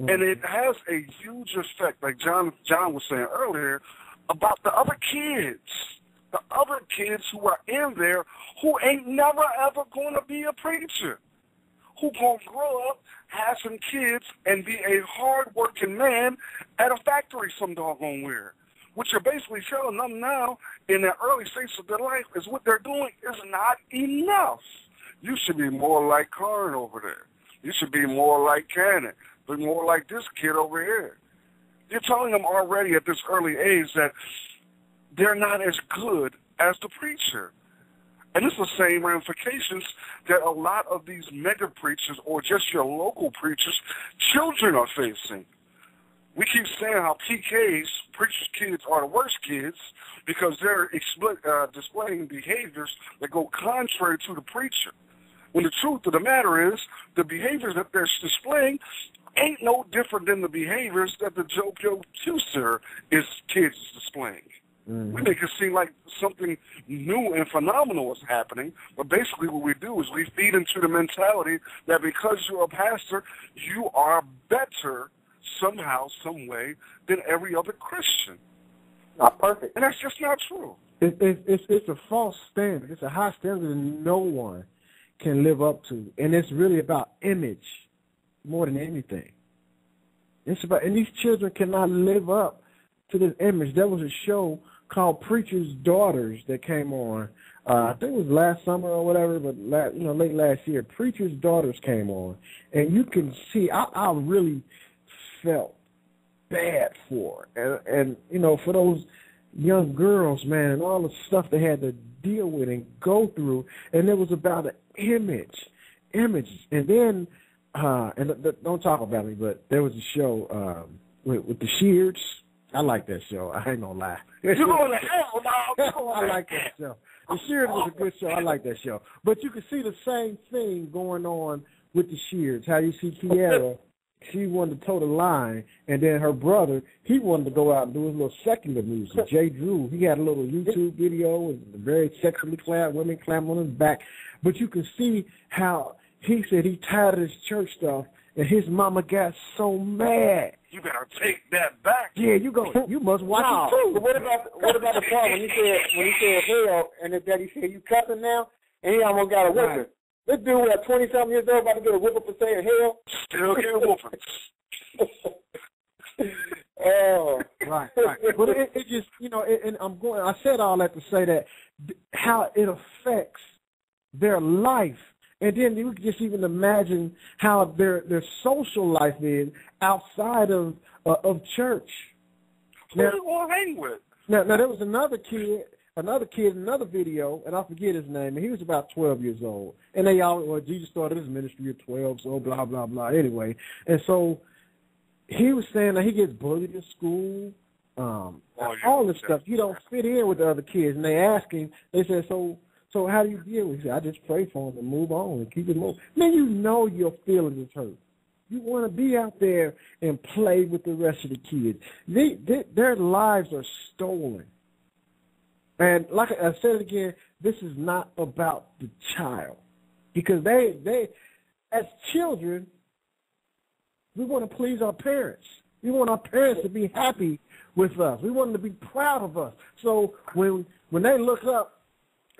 And it has a huge effect, like John John was saying earlier, about the other kids, the other kids who are in there who ain't never, ever going to be a preacher, who going to grow up, have some kids, and be a hard-working man at a factory some doggone where. What you're basically telling them now in the early stages of their life is what they're doing is not enough. You should be more like Carn over there. You should be more like Cannon. But more like this kid over here. You're telling them already at this early age that they're not as good as the preacher. And it's the same ramifications that a lot of these mega preachers or just your local preachers' children are facing. We keep saying how P Ks, preachers' kids, are the worst kids because they're uh, displaying behaviors that go contrary to the preacher. When the truth of the matter is, the behaviors that they're displaying ain't no different than the behaviors that the JoJo Juicer is kids displaying. Mm-hmm. We make it seem like something new and phenomenal is happening, but basically what we do is we feed into the mentality that because you're a pastor, you are better somehow, some way, than every other Christian. Not perfect. And that's just not true. It, it, it's, it's a false standard. It's a high standard that no one can live up to. And it's really about image more than anything. It's about, and these children cannot live up to this image. There was a show called Preacher's Daughters that came on. Uh, I think it was last summer or whatever, but last, you know, late last year, Preacher's Daughters came on. And you can see, I, I really felt bad for her. And, and, you know, for those young girls, man, and all the stuff they had to deal with and go through. And it was about an image, images. And then, uh, and th th don't talk about me, but there was a show um, with, with the Sheards. I like that show. I ain't gonna lie. You're going to hell, dog. I like that show. The Sheards was a good show. I like that show. But you can see the same thing going on with the Sheards. How you see Kiara, she wanted to toe the line, and then her brother, he wanted to go out and do his little secular music. Jay Drew, he had a little YouTube video with very sexually clad women climbing on his back. But you can see how he said he tired of this church stuff, and his mama got so mad. You better take that back. Yeah, you go. You must watch no. it too. What about what about the part when he said when he said hell, and his daddy said you cussing now, and he almost got a whipping. Right. This dude at twenty-something years old about to get a whooping for saying hell. Still get a whooping. Oh, right, right. But it, it just, you know, it, and I'm going. I said all that to say that how it affects their life. And then you can just even imagine how their their social life is outside of uh, of church. Who now, do you want to hang with? Now, now, there was another kid, another kid, another video, and I forget his name, and he was about twelve years old. And they all, well, Jesus started his ministry at twelve, so blah, blah, blah, anyway. And so he was saying that he gets bullied at school, um, oh, all this stuff. You don't fit in with the other kids. And they ask him, they said, so... So how do you deal with it? I just pray for him and move on and keep it moving. Man, you know your feelings is hurt. You want to be out there and play with the rest of the kids. They, they, their lives are stolen. And like I said it again, this is not about the child. Because they, they, as children, we want to please our parents. We want our parents to be happy with us. We want them to be proud of us. So when, when they look up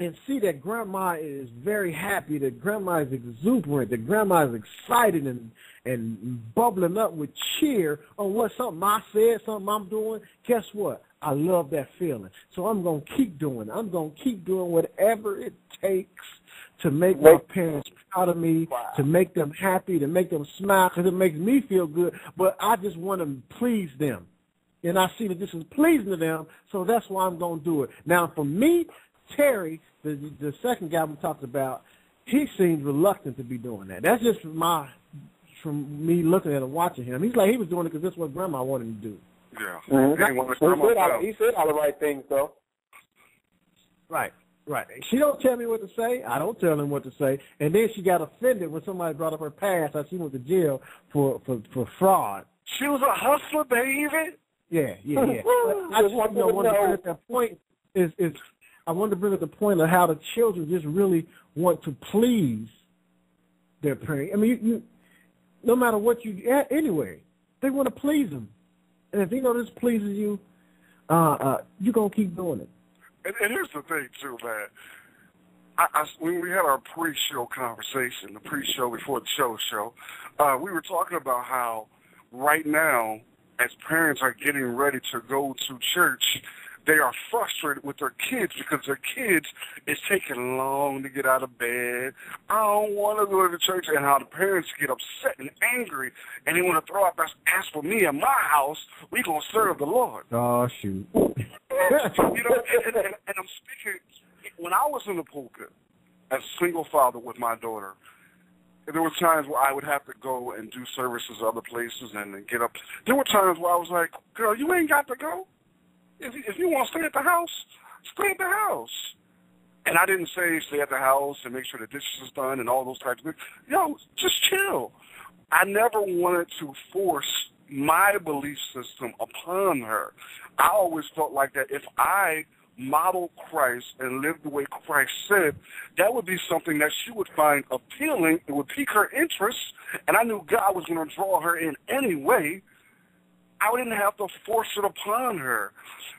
and see that grandma is very happy, that grandma is exuberant, that grandma is excited and, and bubbling up with cheer on what something I said, something I'm doing, guess what? I love that feeling. So I'm going to keep doing it. I'm going to keep doing whatever it takes to make my parents proud of me, wow. to make them happy, to make them smile, because it makes me feel good, but I just want to please them. And I see that this is pleasing to them, so that's why I'm going to do it. Now, for me, Terry, the the second guy we talked about, he seems reluctant to be doing that. That's just from my, from me looking at him, watching him. He's like he was doing it because that's what Grandma wanted him to do. Yeah, mm-hmm. he, he, said all, he said all the right things though. Right, right. She don't tell me what to say. I don't tell him what to say. And then she got offended when somebody brought up her past. How she went to jail for for for fraud. She was a hustler, baby. Yeah, yeah, yeah. I just want to know at that point is is. I wanted to bring up the point of how the children just really want to please their parents. I mean, you, you, no matter what you, anyway, they want to please them. And if you know this pleases you, uh, uh, you're going to keep doing it. And, and here's the thing, too, man. I, I, when we had our pre-show conversation, the pre-show before the show show, uh, we were talking about how right now, as parents are getting ready to go to church, they are frustrated with their kids because their kids is taking long to get out of bed. I don't want to go to the church, and how the parents get upset and angry, and they want to throw up. As for me and my house, we gonna serve the Lord. Oh shoot! You know, and, and, and I'm speaking when I was in the pulpit as a single father with my daughter, there were times where I would have to go and do services other places and get up. There were times where I was like, girl, you ain't got to go. If, if you want to stay at the house, stay at the house. And I didn't say stay at the house and make sure the dishes is done and all those types of things. Yo, just chill. I never wanted to force my belief system upon her. I always felt like that if I model Christ and live the way Christ said, that would be something that she would find appealing. It would pique her interest, and I knew God was going to draw her in anyway. I didn't have to force it upon her.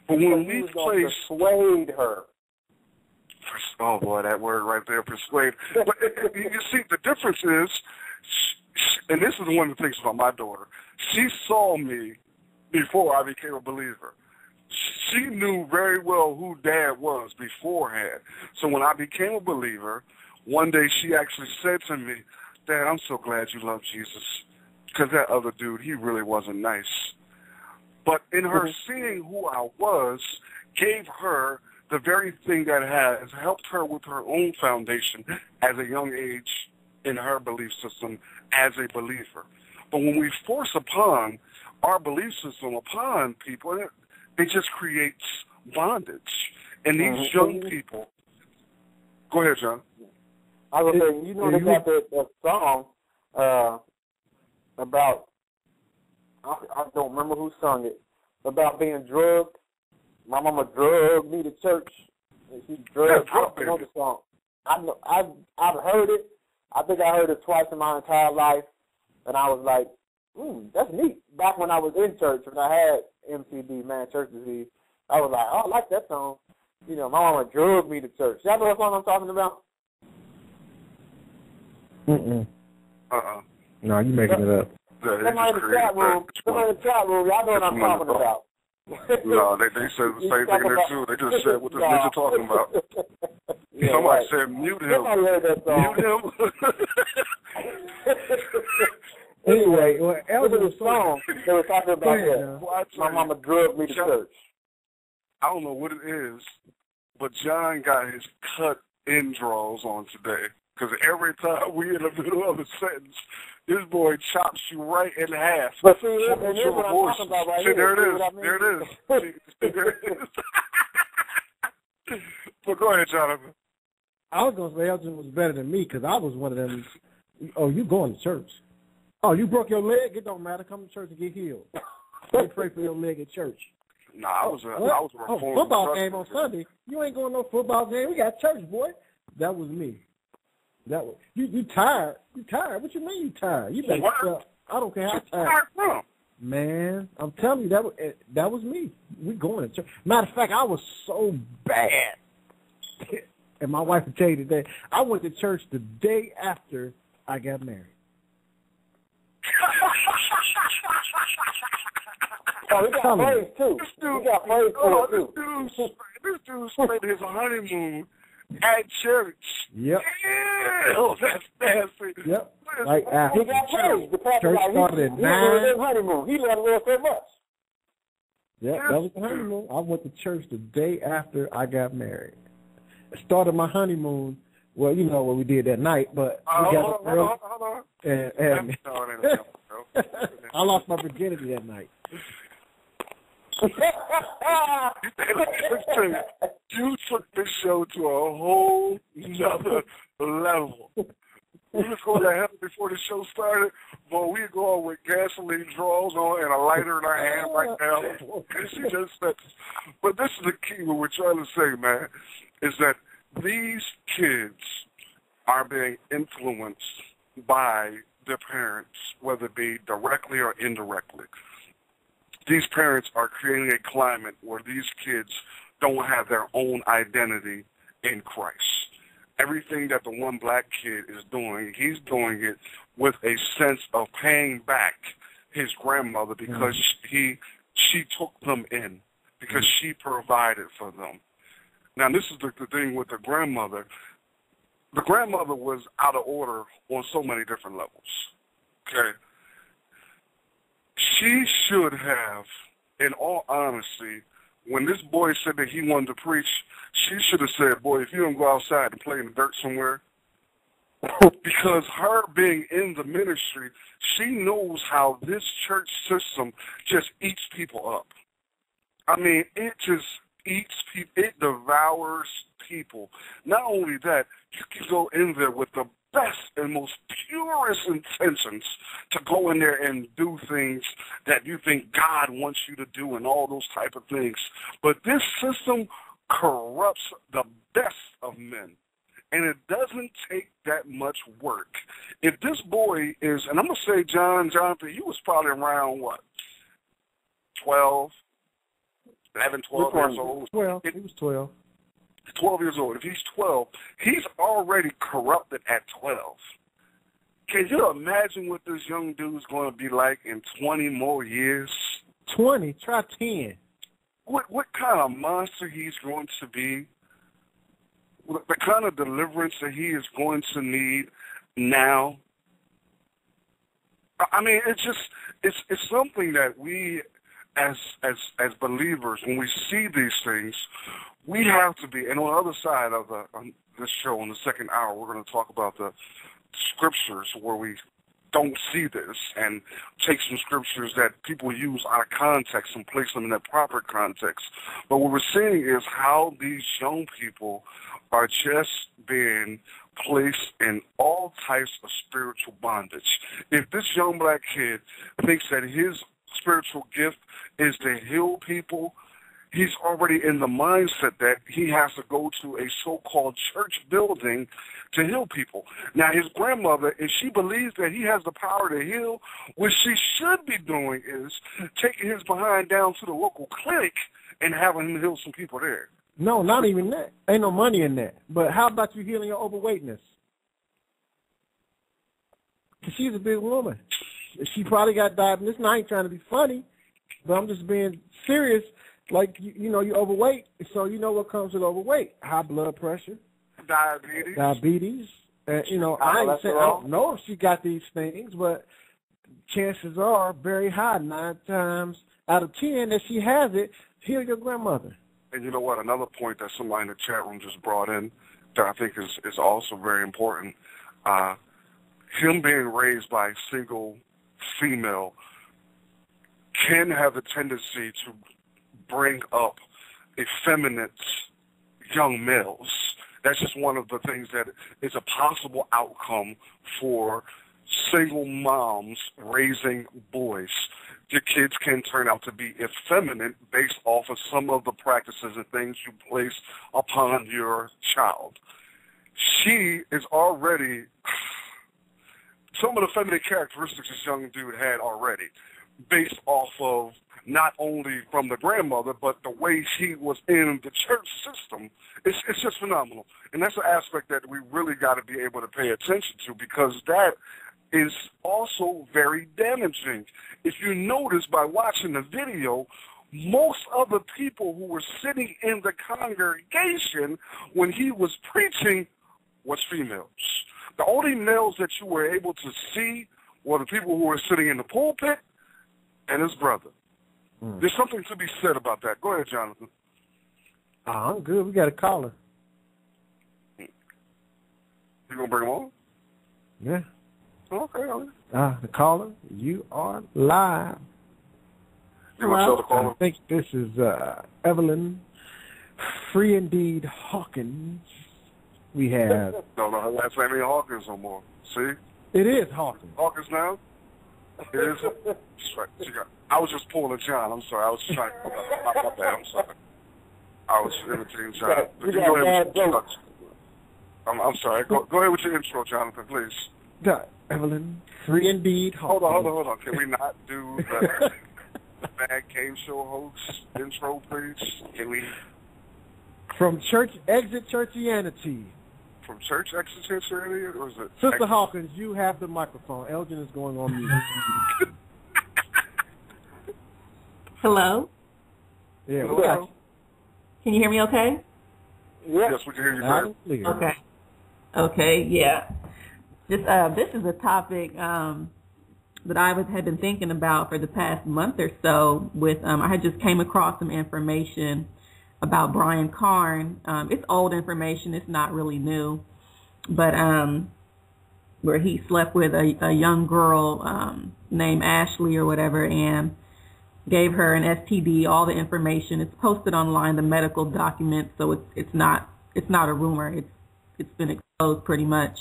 But when we placed... persuade her. Oh, boy, that word right there, persuade. But it, you see, the difference is, and this is one of the things about my daughter, she saw me before I became a believer. She knew very well who Dad was beforehand. So when I became a believer, one day she actually said to me, Dad, I'm so glad you love Jesus, because that other dude, he really wasn't nice. But in her seeing who I was gave her the very thing that has helped her with her own foundation as a young age in her belief system as a believer. But when we force upon our belief system upon people, it, it just creates bondage. And these young people... Go ahead, John. I was saying, you know, they got that, that song uh, about... I, I don't remember who sung it. About being drugged. My mama drugged me to church. And she drugged me. I know the song. I know, I've, I've heard it. I think I heard it twice in my entire life. And I was like, mm, that's neat. Back when I was in church, when I had M C D, man, church disease, I was like, oh, I like that song. You know, my mama drugged me to church. Y'all know what song I'm talking about? Mm-mm. Uh-uh. No, you're making it up. Somebody in the chat room, somebody in the chat room, y'all know what I'm talking about. No, they, they said the same thing in there, too. They just said what the niggas are talking about. Yeah, somebody right. said, mute him. Somebody heard that song. Mute him. Anyway, well, Elder was song they were talking about that. Well, my mama drugged me to church. I don't know what it is, but John got his cut in draws on today. Because every time we in the middle of a sentence, this boy chops you right in half. But see, and here's what I'm talking about right here. There it is. There it is. There it is. But go ahead, Jonathan. I was going to say Elgin was better than me because I was one of them, oh, you going to church. Oh, you broke your leg? It don't matter. Come to church and get healed. They pray for your leg at church. Nah, I was a, oh, I was a oh, football game on Sunday. You ain't going to no football game. We got church, boy. That was me. That was, you, you tired. You tired. What you mean you tired? You like, uh, I don't care how tired. tired Man, I'm telling you, that was, that was me. We going to church. Matter of fact, I was so bad. And my wife will tell you today, I went to church the day after I got married. Oh, he got praise, too. This dude, he got praise oh, too. This dude, this dude spent his honeymoon at church. Yep. Yeah, oh, that's nasty. Yep. Like, uh, he got praise. The pastor like, started at nine. He honeymoon. He loved us so much. Yep, that's that was the honeymoon. I went to church the day after I got married. I started my honeymoon. Well, you know what we did that night, but uh, we got on, hold on, hold on. And, and I lost my virginity that night. You took this show to a whole nother level. We was going to heaven before the show started, but we were going with gasoline draws on and a lighter in our hand right now. She just said, but this is the key. What we're trying to say, man, is that these kids are being influenced by their parents, whether it be directly or indirectly. These parents are creating a climate where these kids don't have their own identity in Christ. Everything that the one black kid is doing, he's doing it with a sense of paying back his grandmother because mm-hmm. he, she took them in, because mm-hmm. she provided for them. Now, this is the, the thing with the grandmother. The grandmother was out of order on so many different levels, okay? She should have, in all honesty, when this boy said that he wanted to preach, she should have said, boy, if you don't go outside and play in the dirt somewhere, because her being in the ministry, she knows how this church system just eats people up. I mean, it just eats people. It devours people. Not only that, you can go in there with the best and most purest intentions to go in there and do things that you think God wants you to do and all those type of things. But this system corrupts the best of men, and it doesn't take that much work. If this boy is, and I'm going to say, John, Jonathan, you was probably around, what, twelve, eleven, twelve years old? twelve. He was twelve. twelve years old. If he's twelve, he's already corrupted at twelve. Can you imagine what this young dude's going to be like in twenty more years? twenty? Try ten. What, what kind of monster he's going to be, the kind of deliverance that he is going to need now. I mean, it's just, it's, it's something that we, as, as, as believers, when we see these things, we have to be, and on the other side of the, on this show, in the second hour, we're going to talk about the scriptures where we don't see this and take some scriptures that people use out of context and place them in their proper context. But what we're seeing is how these young people are just being placed in all types of spiritual bondage. If this young black kid thinks that his spiritual gift is to heal people, he's already in the mindset that he has to go to a so-called church building to heal people. Now, his grandmother, if she believes that he has the power to heal, what she should be doing is taking his behind down to the local clinic and having him heal some people there. No, not even that. Ain't no money in that. But how about you healing your overweightness? Because she's a big woman. She probably got diabetes. Now, I ain't trying to be funny, but I'm just being serious. Like, you, you know, you're overweight, so you know what comes with overweight. High blood pressure. Diabetes. Diabetes. And, you know, I, ain't saying, I don't know if she got these things, but chances are very high, nine times out of ten that she has it. Heal your grandmother. And you know what? Another point that somebody in the chat room just brought in that I think is, is also very important, uh, him being raised by a single female can have a tendency to bring up effeminate young males. That's just one of the things that is a possible outcome for single moms raising boys. Your kids can turn out to be effeminate based off of some of the practices and things you place upon your child. She is already, some of the feminine characteristics this young dude had already, based off of not only from the grandmother, but the way she was in the church system. It's, it's just phenomenal. And that's an aspect that we really got to be able to pay attention to, because that is also very damaging. If you notice by watching the video, most of the people who were sitting in the congregation when he was preaching was females. The only males that you were able to see were the people who were sitting in the pulpit and his brother. Mm. There's something to be said about that. Go ahead, Jonathan. Oh, I'm good. We got a caller. You going to bring him on? Yeah. Okay. Uh, the caller, you are live. You want to tell the caller? I think this is uh, Evelyn Free Indeed Hawkins. We have. Don't know her last name ain't Hawkins no more. See? It is Hawkins. Hawkins now? It is. That's right. She got, I was just pulling a John. I'm sorry. I was trying to pop up that. I'm sorry. I was imitating John. You got, you got go ahead I'm, I'm sorry. Go, go ahead with your intro, Jonathan, please. God, Evelyn, three indeed. Hold on, hold on, hold on. Can we not do the bad game show host intro, please? Can we? From church exit churchianity. From church exit churchianity, or is it? Sister exit? Hawkins, you have the microphone. Elgin is going on mute. Hello. Yeah. Hello. Hello. Can you hear me? Okay. Yes, yes we can hear you. Loud and clear. Okay. Okay. Yeah. This, uh, this is a topic um, that I was, had been thinking about for the past month or so. With um, I had just came across some information about Brian Carn. Um, it's old information. It's not really new. But um, where he slept with a, a young girl um, named Ashley or whatever, and gave her an S T D, all the information. It's posted online, the medical documents, so it's it's not it's not a rumor. It's it's been exposed pretty much.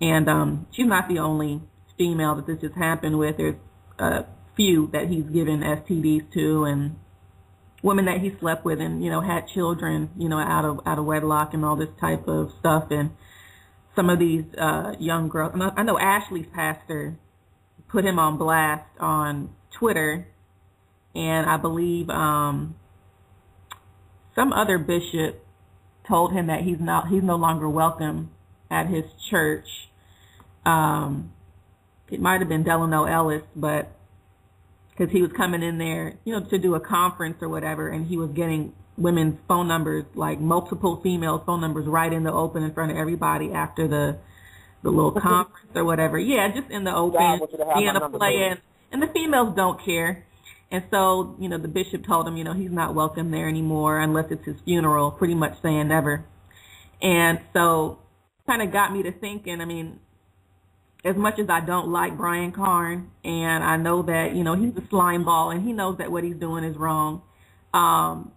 And um, she's not the only female that this just happened with. There's a few that he's given S T Ds to, and women that he slept with, and you know, had children, you know, out of out of wedlock and all this type of stuff. And some of these uh, young girls, and I know Ashley's pastor put him on blast on Twitter, and I believe um, some other bishop told him that he's not he's no longer welcome at his church. Um, it might have been Delano Ellis, but because he was coming in there, you know, to do a conference or whatever, and he was getting women's phone numbers, like multiple females' phone numbers, right in the open in front of everybody after the the little conference or whatever. Yeah, just in the open, being a player, and the females don't care. And so, you know, the bishop told him, you know, he's not welcome there anymore unless it's his funeral, pretty much saying never. And so kind of got me to thinking, I mean, as much as I don't like Brian Carn, and I know that, you know, he's a slime ball and he knows that what he's doing is wrong, um,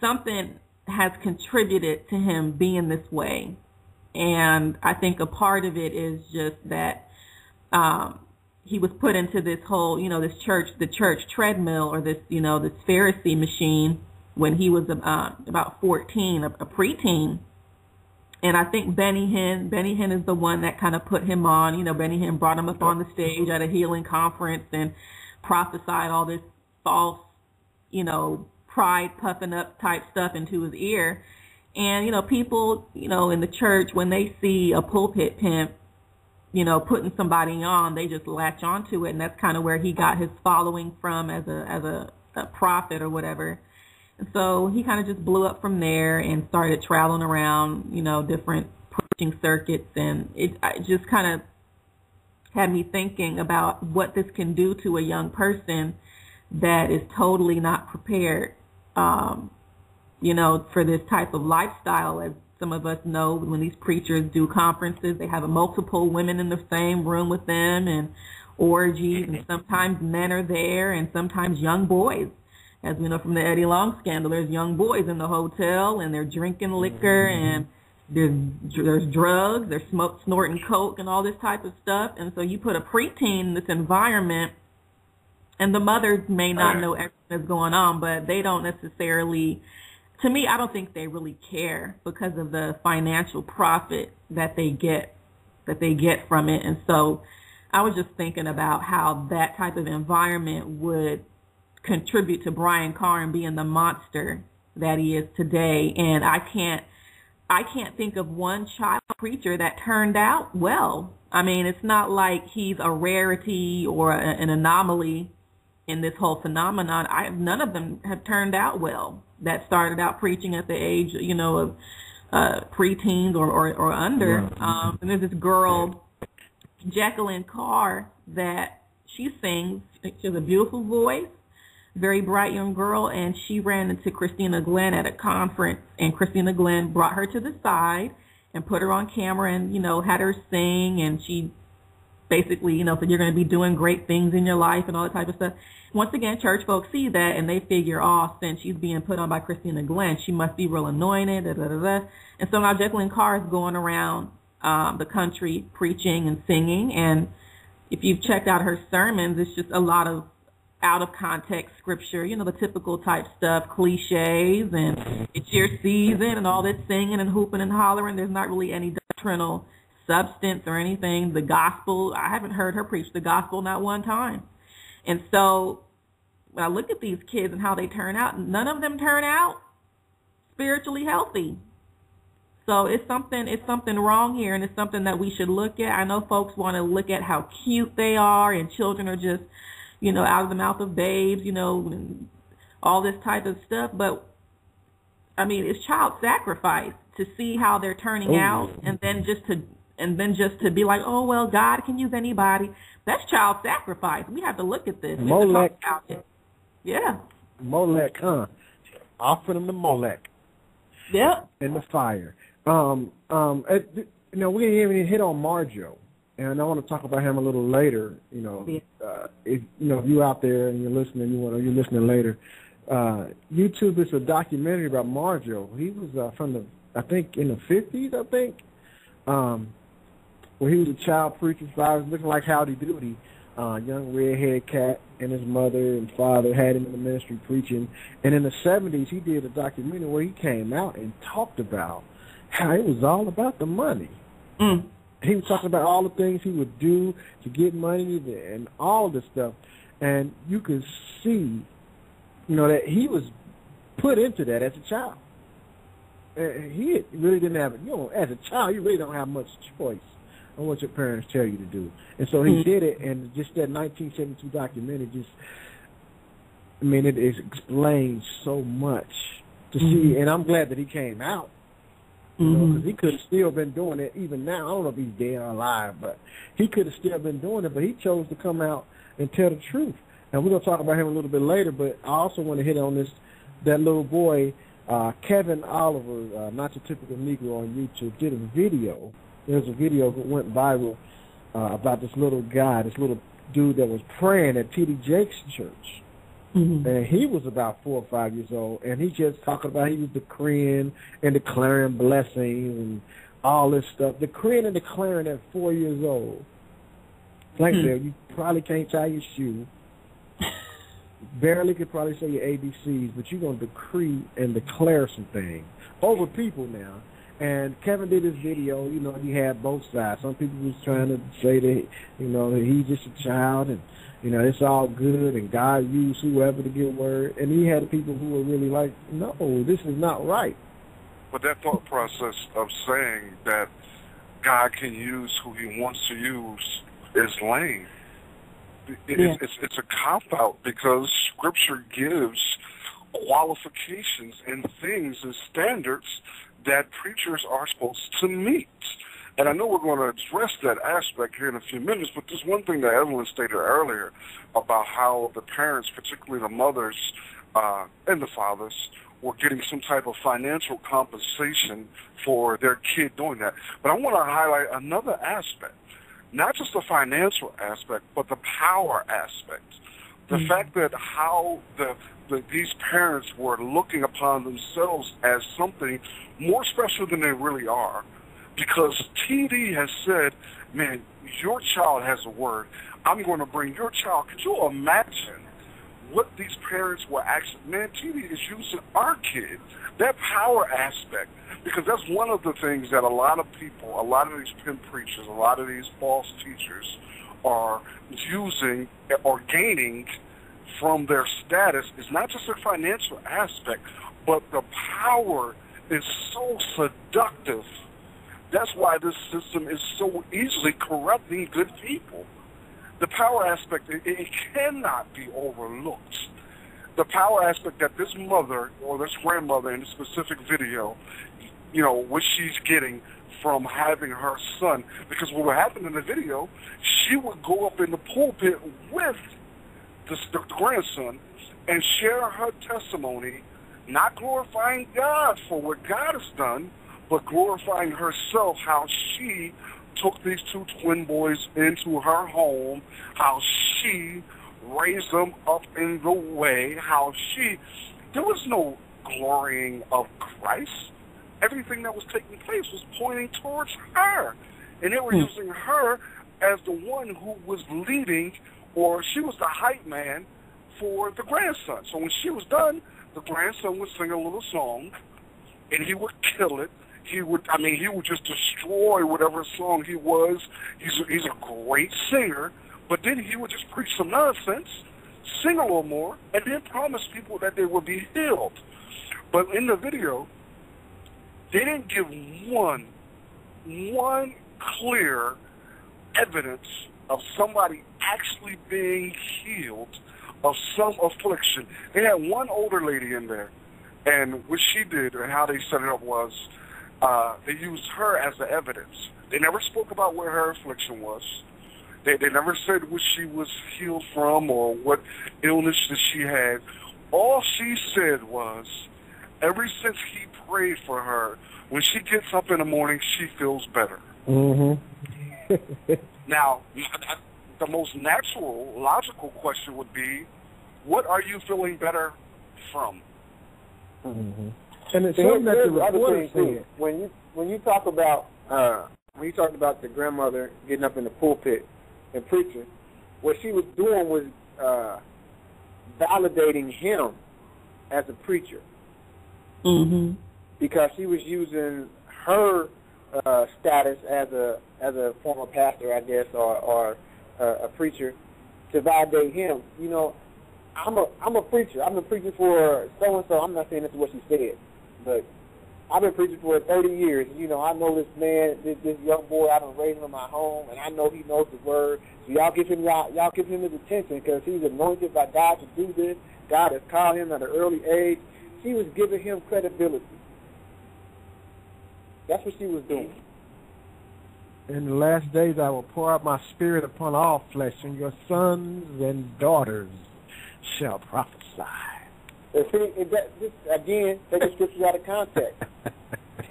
something has contributed to him being this way. And I think a part of it is just that um, he was put into this whole, you know, this church, the church treadmill, or this, you know, this Pharisee machine when he was uh, about fourteen, a, a preteen. And I think Benny Hinn, Benny Hinn is the one that kind of put him on. You know, Benny Hinn brought him up on the stage at a healing conference and prophesied all this false, you know, pride puffing up type stuff into his ear. And, you know, people, you know, in the church, when they see a pulpit pimp, you know, putting somebody on, they just latch onto it. And that's kind of where he got his following from as a, as a, a prophet or whatever. So he kind of just blew up from there and started traveling around, you know, different preaching circuits. And it, it just kind of had me thinking about what this can do to a young person that is totally not prepared, um, you know, for this type of lifestyle. As some of us know, when these preachers do conferences, they have multiple women in the same room with them and orgies, and sometimes men are there and sometimes young boys. As we know from the Eddie Long scandal, there's young boys in the hotel, and they're drinking liquor, and there's, there's drugs, they're smoke, snorting coke, and all this type of stuff. And so you put a preteen in this environment, and the mothers may not know everything that's going on, but they don't necessarily, to me, I don't think they really care because of the financial profit that they get, that they get from it. And so I was just thinking about how that type of environment would contribute to Brian Carn being the monster that he is today. And I can't I can't think of one child preacher that turned out well. I mean, it's not like he's a rarity or a, an anomaly in this whole phenomenon. I none of them have turned out well that started out preaching at the age, you know, of uh, preteens or, or, or under. Wow. Um, and there's this girl, Jacqueline Carr, that she sings. She has a beautiful voice. Very bright young girl, and she ran into Christina Glenn at a conference, and Christina Glenn brought her to the side and put her on camera and, you know, had her sing, and she basically, you know, said you're going to be doing great things in your life and all that type of stuff. Once again, church folks see that, and they figure, oh, since she's being put on by Christina Glenn, she must be real anointed, da, da, da, da. And so now Jacqueline Carr is going around um, the country preaching and singing, and if you've checked out her sermons, it's just a lot of out of context scripture, you know, the typical type stuff, cliches, and it's your season and all this singing and hooping and hollering. There's not really any doctrinal substance or anything. The gospel, I haven't heard her preach the gospel not one time. And so when I look at these kids and how they turn out, none of them turn out spiritually healthy. So it's something, it's something wrong here, and it's something that we should look at. I know folks want to look at how cute they are, and children are just, you know, out of the mouth of babes, you know, and all this type of stuff. But, I mean, it's child sacrifice to see how they're turning oh. out, and then just to and then just to be like, oh, well, God can use anybody. That's child sacrifice. We have to look at this. Molech. Yeah. Molech, huh? Offer them to Molech. Yep. In the fire. Um, um, it, you know, we didn't even hit on Marjoe, and I want to talk about him a little later. You know, yeah. uh, if you know if you out there and you're listening, you want to, you're listening later. Uh, YouTube is a documentary about Marjoe. He was uh, from the, I think, in the fifties, I think, um, where he was a child preacher. So I was looking like Howdy Doody, uh, young redhead cat, and his mother and father had him in the ministry preaching. And in the seventies, he did a documentary where he came out and talked about how it was all about the money. Mm. He was talking about all the things he would do to get money and all this stuff. And you could see, you know, that he was put into that as a child. And he really didn't have it. You know, as a child, you really don't have much choice on what your parents tell you to do. And so he mm-hmm. did it, and just that nineteen seventy-two documentary just, I mean, it, it explains so much to mm-hmm. see. And I'm glad that he came out. You know, cause he could have still been doing it even now. I don't know if he's dead or alive, but he could have still been doing it, but he chose to come out and tell the truth. And we're going to talk about him a little bit later, but I also want to hit on this, that little boy, uh, Kevin Oliver, uh, Not Your Typical Negro on YouTube, did a video. There's a video that went viral uh, about this little guy, this little dude that was praying at T D Jakes' church. Mm-hmm. And he was about four or five years old, and he just talking about he was decreeing and declaring blessings and all this stuff. Decreeing and declaring at four years old. Like mm-hmm. there, you probably can't tie your shoe. Barely could probably say your A B Cs, but you're going to decree and declare some things over people now. And Kevin did his video, you know, he had both sides. Some people was trying to say that, you know, that he's just a child and, you know, it's all good and God used whoever to get word. And he had people who were really like, no, this is not right. But that thought process of saying that God can use who he wants to use is lame. It, yeah. it's, it's a cop-out because Scripture gives qualifications and things and standards that preachers are supposed to meet. And I know we're going to address that aspect here in a few minutes, but there's one thing that Evelyn stated earlier about how the parents, particularly the mothers uh, and the fathers, were getting some type of financial compensation for their kid doing that. But I want to highlight another aspect, not just the financial aspect, but the power aspect. The mm-hmm. fact that how the, the these parents were looking upon themselves as something more special than they really are, because T D has said, man, your child has a word. I'm going to bring your child. Could you imagine what these parents were actually, man, T D is using our kid, that power aspect, because that's one of the things that a lot of people, a lot of these pimp preachers, a lot of these false teachers are using or gaining from their status is not just a financial aspect, but the power is so seductive. That's why this system is so easily corrupting good people. The power aspect, it, it cannot be overlooked. The power aspect that this mother or this grandmother in this specific video, you know, what she's getting from having her son, because what would happen in the video, she would go up in the pulpit with the, the grandson and share her testimony, not glorifying God for what God has done, but glorifying herself, how she took these two twin boys into her home, how she raised them up in the way, how she, there was no glorying of Christ. Everything that was taking place was pointing towards her. And they were mm. using her as the one who was leading, or she was the hype man for the grandson. So when she was done, the grandson would sing a little song, and he would kill it. He would, I mean, he would just destroy whatever song he was. He's a, he's a great singer. But then he would just preach some nonsense, sing a little more, and then promise people that they would be healed. But in the video, they didn't give one, one clear evidence of somebody actually being healed of some affliction. They had one older lady in there, and what she did and how they set it up was Uh, they used her as the evidence. They never spoke about where her affliction was. They, they never said what she was healed from or what illness that she had. All she said was, ever since he prayed for her, when she gets up in the morning, she feels better. Mm-hmm. Now, the most natural, logical question would be, what are you feeling better from? Mm-hmm. And it's something that the reporter said. When you when you talk about uh, when you talked about the grandmother getting up in the pulpit and preaching, what she was doing was uh, validating him as a preacher, mm-hmm. because she was using her uh, status as a as a former pastor, I guess, or or uh, a preacher, to validate him. You know, I'm a I'm a preacher. I've been preaching for so and so. I'm not saying this is what she said, but I've been preaching for thirty years. You know, I know this man, this, this young boy. I've been raising him in my home, and I know he knows the word. So y'all give him y'all, y'all give him his attention, because he's anointed by God to do this. God has called him at an early age. She was giving him credibility. That's what she was doing. In the last days, I will pour out my spirit upon all flesh, and your sons and daughters shall prophesy. See, that, this, again, take the scripture out of context.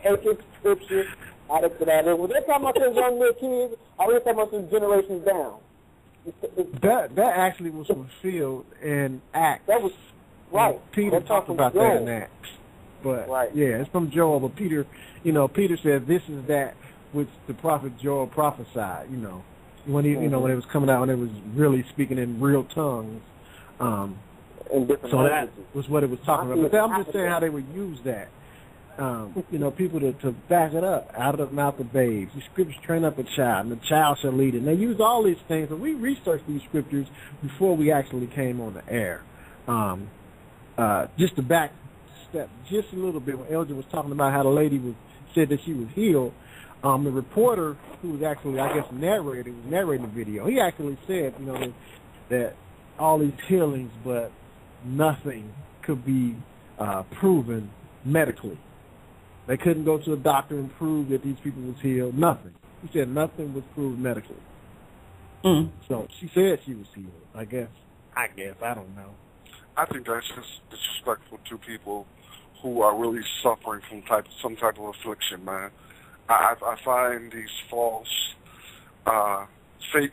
Take the scripture out of context. When they're talking about those young little kids, or they're talking about those generations down. It's, it's, that that actually was fulfilled in Acts. That was right. Peter talked about Joel. that in Acts, but right. yeah, it's from Joel. But Peter, you know, Peter said, "This is that which the prophet Joel prophesied." You know, when he, mm-hmm. you know, when it was coming out, when it was really speaking in real tongues. Um, so that was what it was talking about. But I'm just saying how they would use that, um, you know, people to, to back it up. Out of the mouth of babes, the scriptures train up a child, and the child shall lead it. And they use all these things, and we researched these scriptures before we actually came on the air. Um, uh, just to back step just a little bit, when Elgin was talking about how the lady was said that she was healed, um, the reporter who was actually, I guess, narrating narrating the video, he actually said, you know, that, that all these healings, but nothing could be uh, proven medically. They couldn't go to a doctor and prove that these people was healed. Nothing. He said nothing was proved medically. Mm. So she said she was healed. I guess. I guess. I don't know. I think that's just disrespectful to people who are really suffering from type some type of affliction, man. I, I find these false, uh, fake,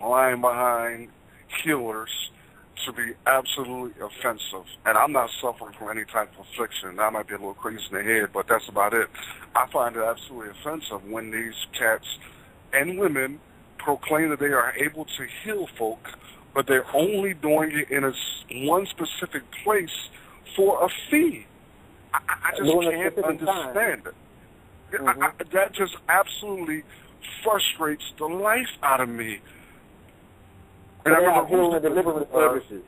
lying behind healers to be absolutely offensive, and I'm not suffering from any type of affliction. I might be a little crazy in the head, but that's about it. I find it absolutely offensive when these cats and women proclaim that they are able to heal folk, but they're only doing it in a one specific place for a fee. I, I just can't understand it. Mm-hmm. I, I, that just absolutely frustrates the life out of me. And I remember who the deliverance services.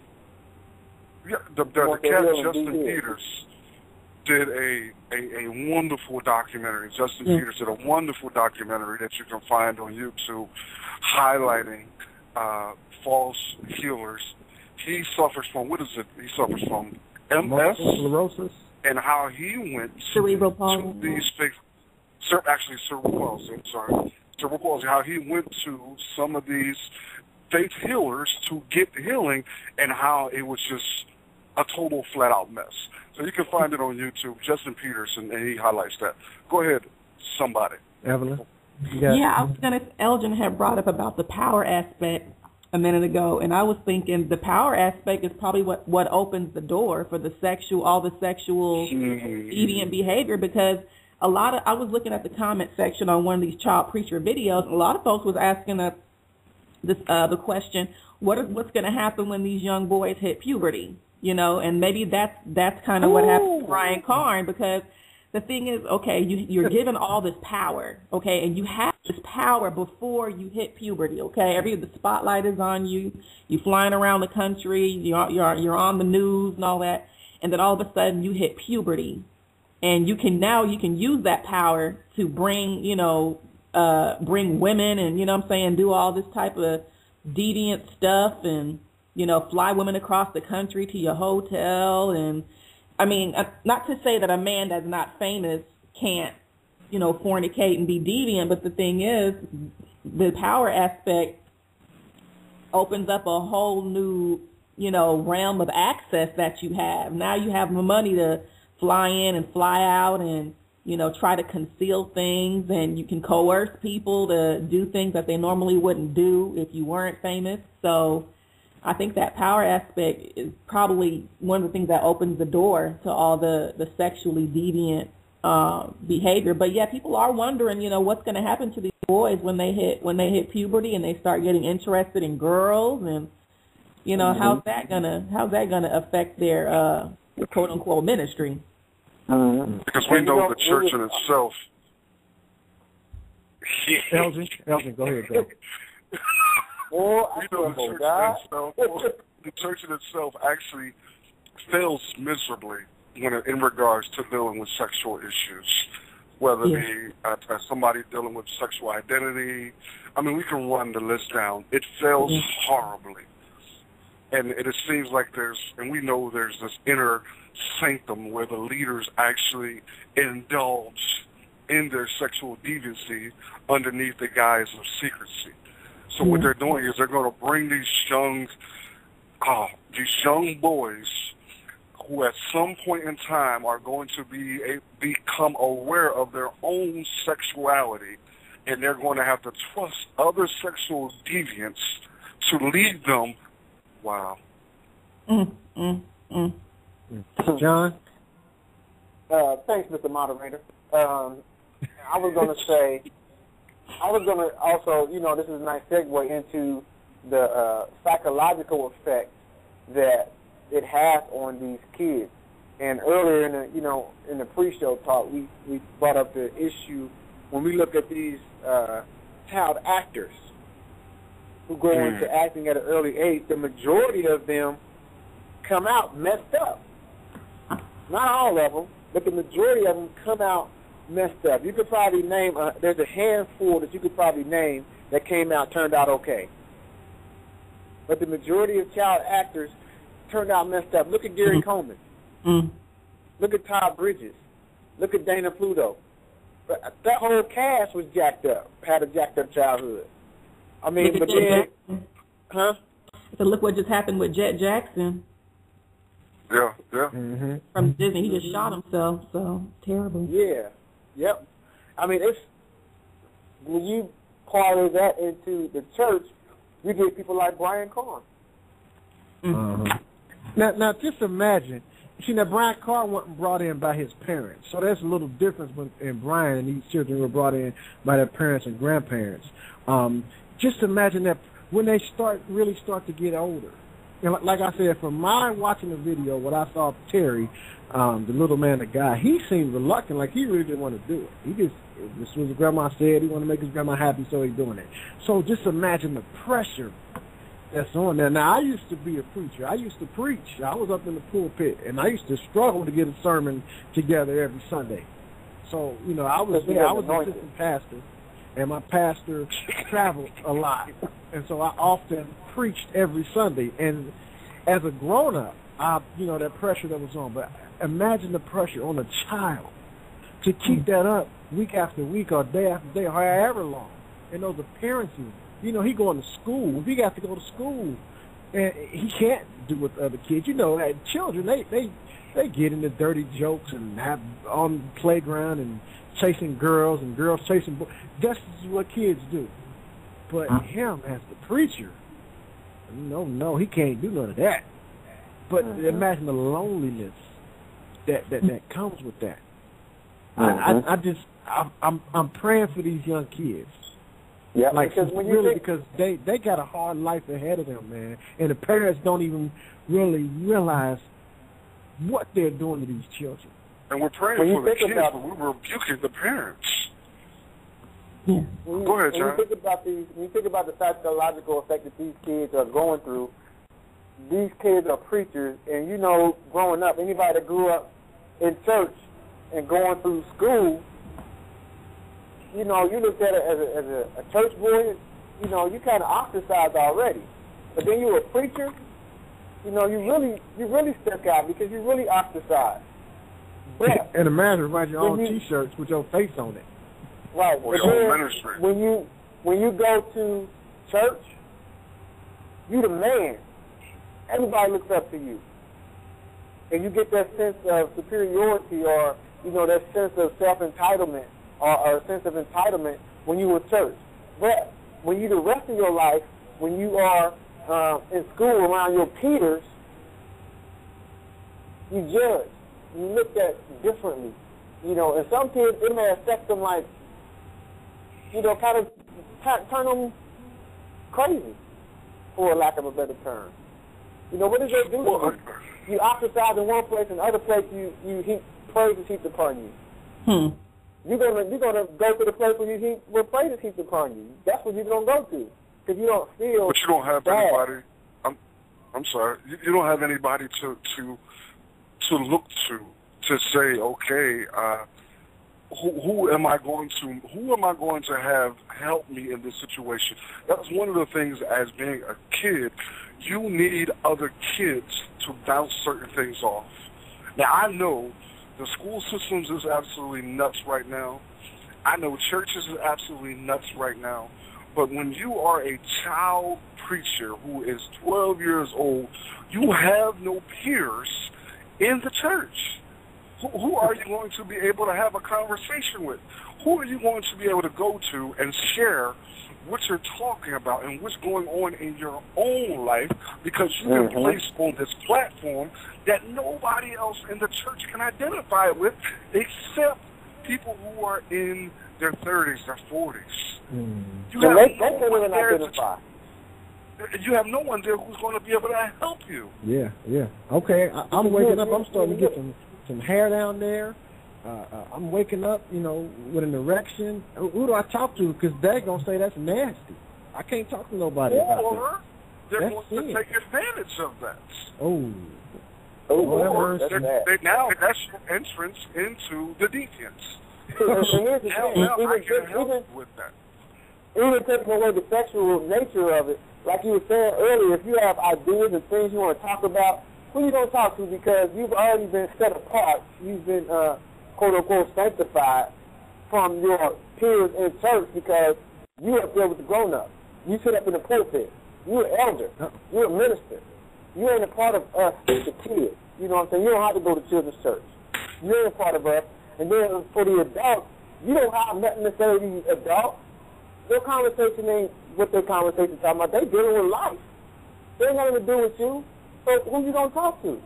Yeah, the, the, the, the cat Justin Peters did a, a, a wonderful documentary. Justin mm. Peters did a wonderful documentary that you can find on YouTube highlighting uh, false healers. He suffers from, what is it? He suffers from M S, sclerosis, and how he went cerebral palsy. These fake, actually cerebral palsy. I'm sorry, cerebral palsy. How he went to some of these faith healers to get healing, and how it was just a total flat-out mess. So you can find it on YouTube, Justin Peters, and he highlights that. Go ahead, somebody. Evelyn? Yeah, yeah, I was gonna, Elgin had brought up about the power aspect a minute ago, and I was thinking the power aspect is probably what, what opens the door for the sexual, all the sexual mm-hmm. deviant behavior, because a lot of, I was looking at the comment section on one of these child preacher videos, and a lot of folks was asking us This, uh, the question, what is, what's going to happen when these young boys hit puberty, you know, and maybe that's, that's kind of what happened to Brian Carn, because the thing is, okay, you, you're given all this power, okay, and you have this power before you hit puberty, okay, every, the spotlight is on you, you're flying around the country, you're, you're, you're on the news and all that, and then all of a sudden you hit puberty, and you can, now you can use that power to bring, you know, Uh, bring women and, you know what I'm saying, do all this type of deviant stuff and, you know, fly women across the country to your hotel. And, I mean, not to say that a man that's not famous can't you know, fornicate and be deviant, but the thing is, the power aspect opens up a whole new, you know, realm of access that you have. Now you have money to fly in and fly out and, you know, try to conceal things, and you can coerce people to do things that they normally wouldn't do if you weren't famous. So I think that power aspect is probably one of the things that opens the door to all the, the sexually deviant uh, behavior. But yeah, people are wondering, you know, what's going to happen to these boys when they hit when they hit puberty and they start getting interested in girls, and you know, mm-hmm. how's that gonna how's that gonna affect their uh, quote unquote ministry? Mm-hmm. Because we know the church in itself. Elgin, Elgin, go ahead. Go. Well, I we know the church, God. Itself, well, the church in itself actually fails miserably when it, in regards to dealing with sexual issues, whether yeah. it be uh, somebody dealing with sexual identity. I mean, we can run the list down. It fails mm-hmm. horribly. And it, it seems like there's, and we know there's this inner sanctum where the leaders actually indulge in their sexual deviancy underneath the guise of secrecy. So what they're doing is they're going to bring these young, uh, these young boys who at some point in time are going to be a, become aware of their own sexuality, and they're going to have to trust other sexual deviants to lead them. Wow. Mm, mm, mm. John? Uh, thanks, Mister Moderator. Um, I was going to say... I was going to also, you know, this is a nice segue into the uh, psychological effect that it has on these kids. And earlier in the, you know, in the pre-show talk, we, we brought up the issue when we look at these uh, child actors who go mm. into acting at an early age, the majority of them come out messed up. Not all of them, but the majority of them come out messed up. You could probably name, uh, there's a handful that you could probably name that came out, turned out okay. But the majority of child actors turned out messed up. Look at Gary mm-hmm. Coleman. Mm-hmm. Look at Todd Bridges. Look at Dana Pluto. But that whole cast was jacked up, had a jacked up childhood. I mean, but then, Jackson. huh? So look what just happened with Jet Jackson. Yeah, yeah. Mm-hmm. From Disney. He just mm-hmm. shot himself, so terrible. Yeah. Yep. I mean, it's when you parlay that into the church, you get people like Brian Carn. Mm-hmm. uh, now, now, just imagine. See, now, Brian Carn wasn't brought in by his parents, so there's a little difference when, in Brian and these children were brought in by their parents and grandparents. Um, just imagine that when they start really start to get older. And like I said, from my watching the video, what I saw of Terry, um, the little man, the guy, he seemed reluctant, like he really didn't want to do it. He just, this was what grandma said, he wanted to make his grandma happy, so he's doing it. So just imagine the pressure that's on there. Now, I used to be a preacher. I used to preach. I was up in the pulpit, and I used to struggle to get a sermon together every Sunday. So, you know, I was there. I was an assistant pastor, and my pastor traveled a lot. And so I often preached every Sunday, and as a grown-up, I, you know, that pressure that was on. But imagine the pressure on a child to keep that up week after week or day after day, however long. And those appearances, you know, he going to school. He got to go to school, and he can't do with other kids. You know, like children, they they they get into dirty jokes and have on the playground and chasing girls and girls chasing boys. That's what kids do. But him as the preacher. No, no, he can't do none of that. But uh-huh. imagine the loneliness that that, that comes with that. Uh-huh. I, I, I just, I, I'm, I'm praying for these young kids. Yeah, like because when really, you think because they they got a hard life ahead of them, man, and the parents don't even really realize what they're doing to these children. And we're praying when for the kids, but we're rebuking the parents. Yeah. When, Go ahead, when you think about these, when you think about the psychological effect that these kids are going through, these kids are preachers, and you know, growing up, anybody that grew up in church and going through school, you know, you look at it as a, as a, a church boy, you know, you kind of ostracized already. But then you were a preacher, you know, you really, you really stuck out because you really ostracized. But and imagine writing your own T-shirts with your face on it. Right. For your own ministry. When you when you go to church, you the man. Everybody looks up to you. And you get that sense of superiority, or, you know, that sense of self-entitlement, or, or a sense of entitlement when you were church. But when you the rest of your life, when you are uh, in school around your peers, you judge. You look at differently. You know, and some kids, it may affect them, like, you know, kind of turn them crazy, for lack of a better term. You know, what does that do to you? You ostracize in one place, and other place you, you heap praise is heaped upon you. Hmm. You're gonna you're gonna go to the place where you heap where praise is heaped upon you. That's what you're gonna go to, because you don't feel. But you don't have bad. anybody. I'm I'm sorry. You, you don't have anybody to to to look to to say, okay, uh, who who am I going to who am I going to have help me in this situation? That's one of the things as being a kid. You need other kids to bounce certain things off. Now, I know the school systems is absolutely nuts right now. I know churches is absolutely nuts right now. But when you are a child preacher who is twelve years old, you have no peers in the church. Who, who are you going to be able to have a conversation with? Who are you going to be able to go to and share what you're talking about and what's going on in your own life, because you've been mm-hmm. placed on this platform that nobody else in the church can identify with except people who are in their thirties or forties. Mm. You, so have they, no they one there to, you have no one there who's going to be able to help you. Yeah, yeah. Okay, I, I'm waking up. I'm starting to get some, some hair down there. Uh, uh, I'm waking up, you know, with an erection. Who, who do I talk to? Because they're going to say that's nasty. I can't talk to nobody or about that. Or they're going to take advantage of that. Oh. Oh, that's they, now that's your entrance into the deacons. now, now even, I can even, help even, with that. Even taking away the sexual nature of it, like you were saying earlier, if you have ideas and things you want to talk about, who you don't talk to, because you've already been set apart. You've been... Uh, quote-unquote sanctified from your peers in church, because you up there with the grown-ups. You sit up in the pulpit. You're an elder. You're a minister. You ain't a part of us as the kids. You know what I'm saying? You don't have to go to children's church. You're a part of us. And then for the adults, you don't have nothing to say to these adults. Their conversation ain't what their conversation talking about. They dealing with life. They ain't nothing to do with you. So who you going to talk to?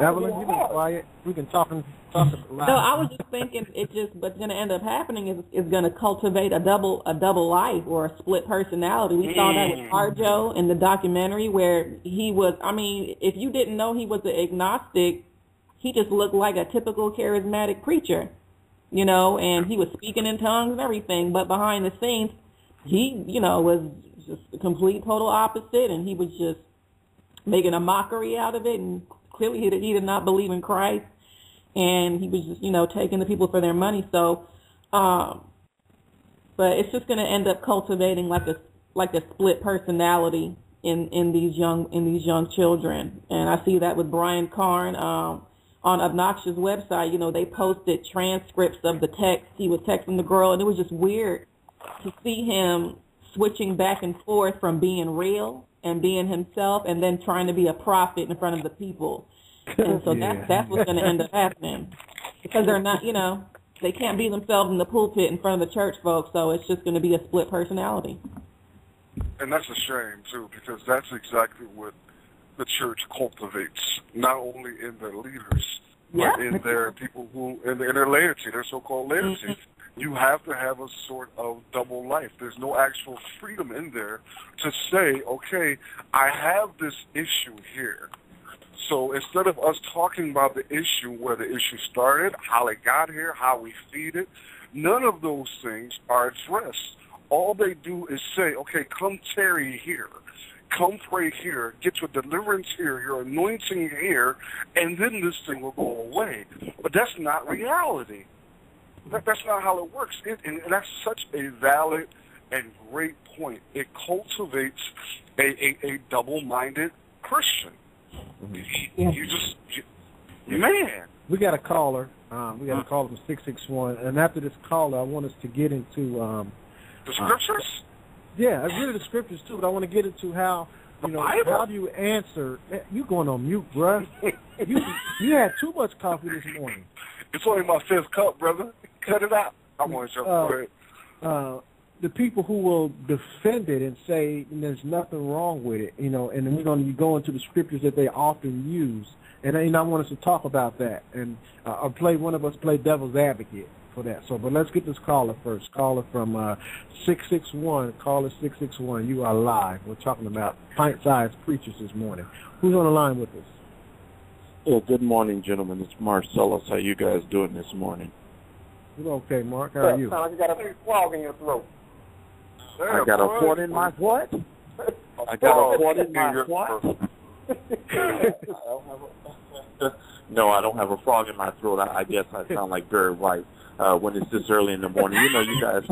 Evelyn, you been quiet. We can talk and talk. No, I was just thinking, it just what's going to end up happening is is going to cultivate a double a double life or a split personality. We mm. saw that with Marjoe in the documentary, where he was. I mean, if you didn't know he was an agnostic, he just looked like a typical charismatic preacher, you know, and he was speaking in tongues and everything. But behind the scenes, he, you know, was just the complete total opposite, and he was just making a mockery out of it. And clearly he did, he did not believe in Christ, and he was just, you know, taking the people for their money. So, um, but it's just going to end up cultivating like a like a split personality in in these young in these young children. And I see that with Brian Carn um, on Obnoxious website. You know, they posted transcripts of the text he was texting the girl, and it was just weird to see him switching back and forth from being real and being himself, and then trying to be a prophet in front of the people, and so yeah. that's that's what's going to end up happening, because they're not, you know, they can't be themselves in the pulpit in front of the church folks. So it's just going to be a split personality, and that's a shame too, because that's exactly what the church cultivates, not only in their leaders, yeah. but in their people who in their, in their laity, their so-called laity. Mm-hmm. You have to have a sort of double life. There's no actual freedom in there to say, okay, I have this issue here. So instead of us talking about the issue, where the issue started, how it got here, how we feed it, none of those things are addressed. All they do is say, okay, come tarry here. Come pray here, get your deliverance here, your anointing here, and then this thing will go away. But that's not reality. That, that's not how it works. It, and that's such a valid and great point. It cultivates a, a, a double-minded Christian. You just, you, man, we got a caller. Um, we got a caller from six six one. And after this caller, I want us to get into um, the scriptures. Uh, yeah, really the scriptures too. But I want to get into how you know how do you answer. You going on mute, bruh. you you had too much coffee this morning. It's only my fifth cup, brother. Cut it out. I want to jump uh the people who will defend it and say there's nothing wrong with it, you know, and then we're going to go into the scriptures that they often use, and, and I want us to talk about that, and uh, I'll play one of us play devil's advocate for that. So, but let's get this caller first. Caller from uh, six six one, caller six six one, you are live. We're talking about pint-sized preachers this morning. Who's on the line with us? Well, good morning, gentlemen. It's Marcellus. How you guys doing this morning? Okay, Mark. How are you? You got a big frog in your throat. I got a fort in my what? I got a fort in my what? No, I don't have a frog in my throat. I, I guess I sound like Barry White uh, when it's this early in the morning. You know, you guys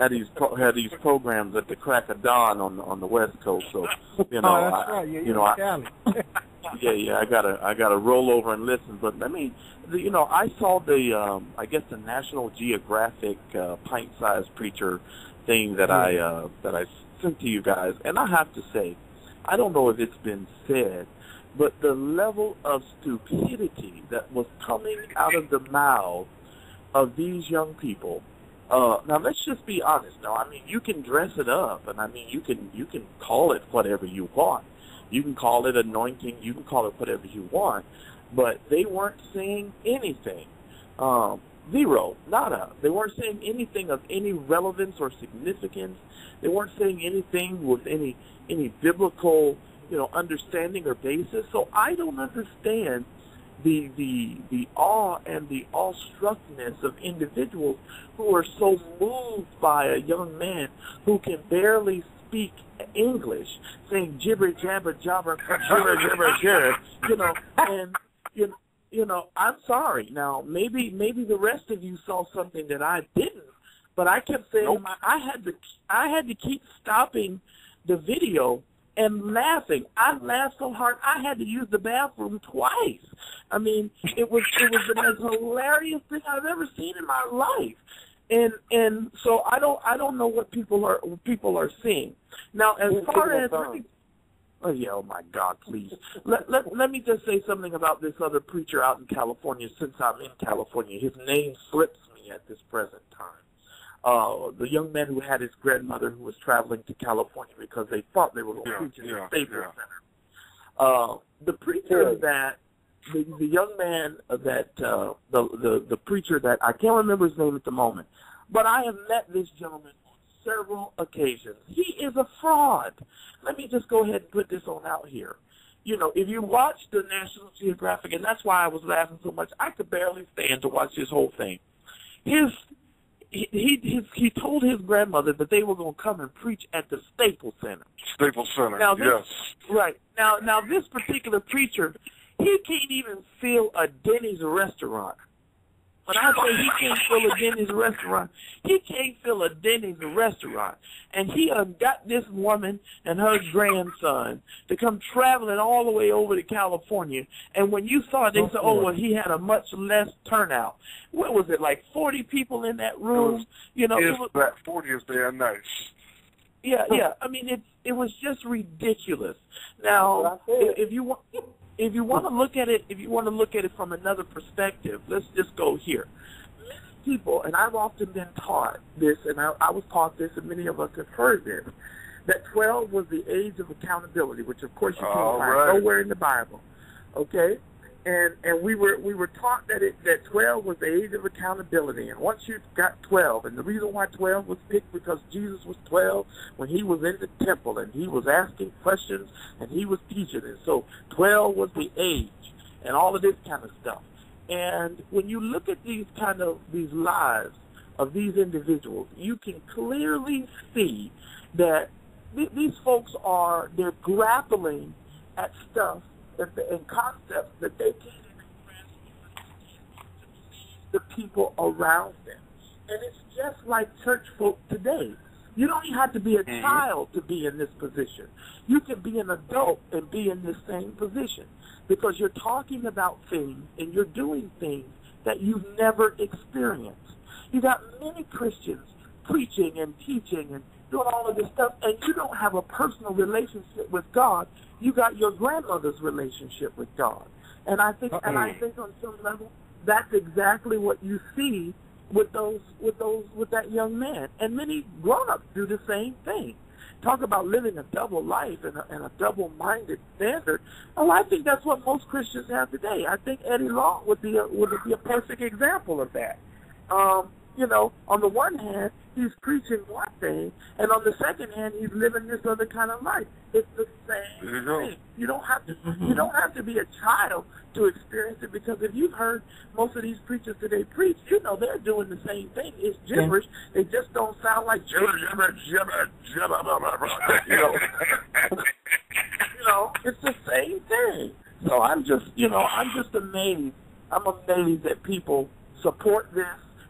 had these pro had these programs at the crack of dawn on on the West Coast. So you know, oh, that's I, right. yeah, you know, I, yeah, yeah. I gotta I gotta roll over and listen. But let me, you know, I saw the um, I guess the National Geographic uh, pint-sized preacher thing that I uh, that I sent to you guys, and I have to say, I don't know if it's been said, but the level of stupidity that was coming out of the mouth of these young people. Uh, now let's just be honest. Now, I mean, you can dress it up, and I mean, you can you can call it whatever you want. You can call it anointing. You can call it whatever you want. But they weren't saying anything. Um, Zero, nada. They weren't saying anything of any relevance or significance. They weren't saying anything with any any biblical, you know, understanding or basis. So I don't understand the the the awe and the awestruckness of individuals who are so moved by a young man who can barely speak English, saying jibber jabber jabber jibber jabber jabber, you know, and you know. You know, I'm sorry. Now, maybe maybe the rest of you saw something that I didn't, but I kept saying nope. I had to I had to keep stopping the video and laughing. I laughed so hard I had to use the bathroom twice. I mean, it was it was the most hilarious thing I've ever seen in my life. And and so I don't I don't know what people are what people are seeing now as far as. Oh, yeah, oh, my God, please. Let, let, let me just say something about this other preacher out in California since I'm in California. His name slips me at this present time. Uh, the young man who had his grandmother who was traveling to California because they thought they were going to yeah, preach in yeah, the Staples yeah. Center. Uh, the preacher that, the, the young man that, uh, the, the, the preacher that, I can't remember his name at the moment, but I have met this gentleman several occasions. He is a fraud. Let me just go ahead and put this on out here. You know, if you watch the National Geographic, and that's why I was laughing so much, I could barely stand to watch this whole thing. His, he, he, his, he told his grandmother that they were going to come and preach at the Staples Center. Staples Center, now this, yes. Right. Now, now, this particular preacher, he can't even fill a Denny's restaurant. But I say he can't fill a Denny's restaurant. He can't fill a Denny's restaurant. And he got this woman and her grandson to come traveling all the way over to California. And when you saw it, they said, oh, well, he had a much less turnout. What was it, like forty people in that room? It was, you know, it was, that fortieth day and night. Yeah, yeah. I mean, it, it was just ridiculous. Now, if you want... If you want to look at it, if you want to look at it from another perspective, let's just go here. Many people, and I've often been taught this, and I, I was taught this, and many of us have heard this, that twelve was the age of accountability, which of course you can't find right. nowhere in the Bible. Okay, and and we were we were taught that it that twelve was the age of accountability, and once you got twelve, and the reason why twelve was picked because Jesus was twelve when he was in the temple and he was asking questions and he was teaching, and so twelve was the age, and all of this kind of stuff. And when you look at these kind of these lives of these individuals, you can clearly see that th these folks are they're grappling at stuff. And concepts that they can't even grasp the people around them. And it's just like church folk today. You don't even have to be a mm-hmm. child to be in this position. You can be an adult and be in this same position, because you're talking about things and you're doing things that you've never experienced. You got many Christians preaching and teaching and doing all of this stuff, and you don't have a personal relationship with God. You got your grandmother's relationship with God. And I think, mm-hmm. and I think on some level, that's exactly what you see with those, with those, with that young man, and many grown-ups do the same thing. Talk about living a double life and a, and a double-minded standard. Well, I think that's what most Christians have today. I think Eddie Long would be a, would be a perfect example of that. Um, you know, on the one hand, he's preaching one thing, and on the second hand, he's living this other kind of life. It's the same you know. thing. You don't have to. Mm-hmm. You don't have to be a child to experience it, because if you've heard most of these preachers today preach, you know they're doing the same thing. It's gibberish. Mm-hmm. They just don't sound like gibber, gibber, gibber, gibber. You know, you know, it's the same thing. So I'm just, you know, I'm just amazed. I'm amazed that people support this.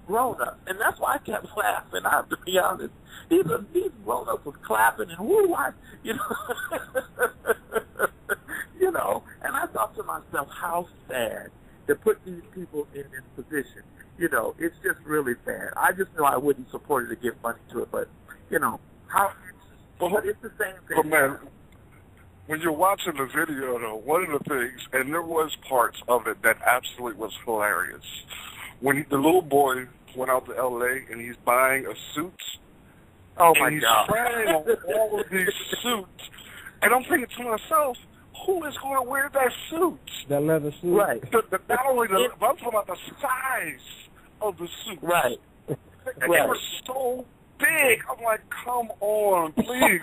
Grown-ups, and that's why I kept laughing. I have to be honest. These are, these grown-ups was clapping and woo, I, you know, you know. And I thought to myself, how sad to put these people in this position. You know, it's just really sad. I just know I wouldn't support it to give money to it, but you know, how well, but it's the same thing. Well, man, when you're watching the video, though, one of the things, and there was parts of it that absolutely was hilarious. When he, the little boy went out to L A and he's buying a suit, oh my and he's God. trying on all of these suits, and I'm thinking to myself, who is going to wear that suit? That leather suit, right? The, the, not only the, it, but I'm talking about the size of the suit, right? And right. They were so big. I'm like, come on, please,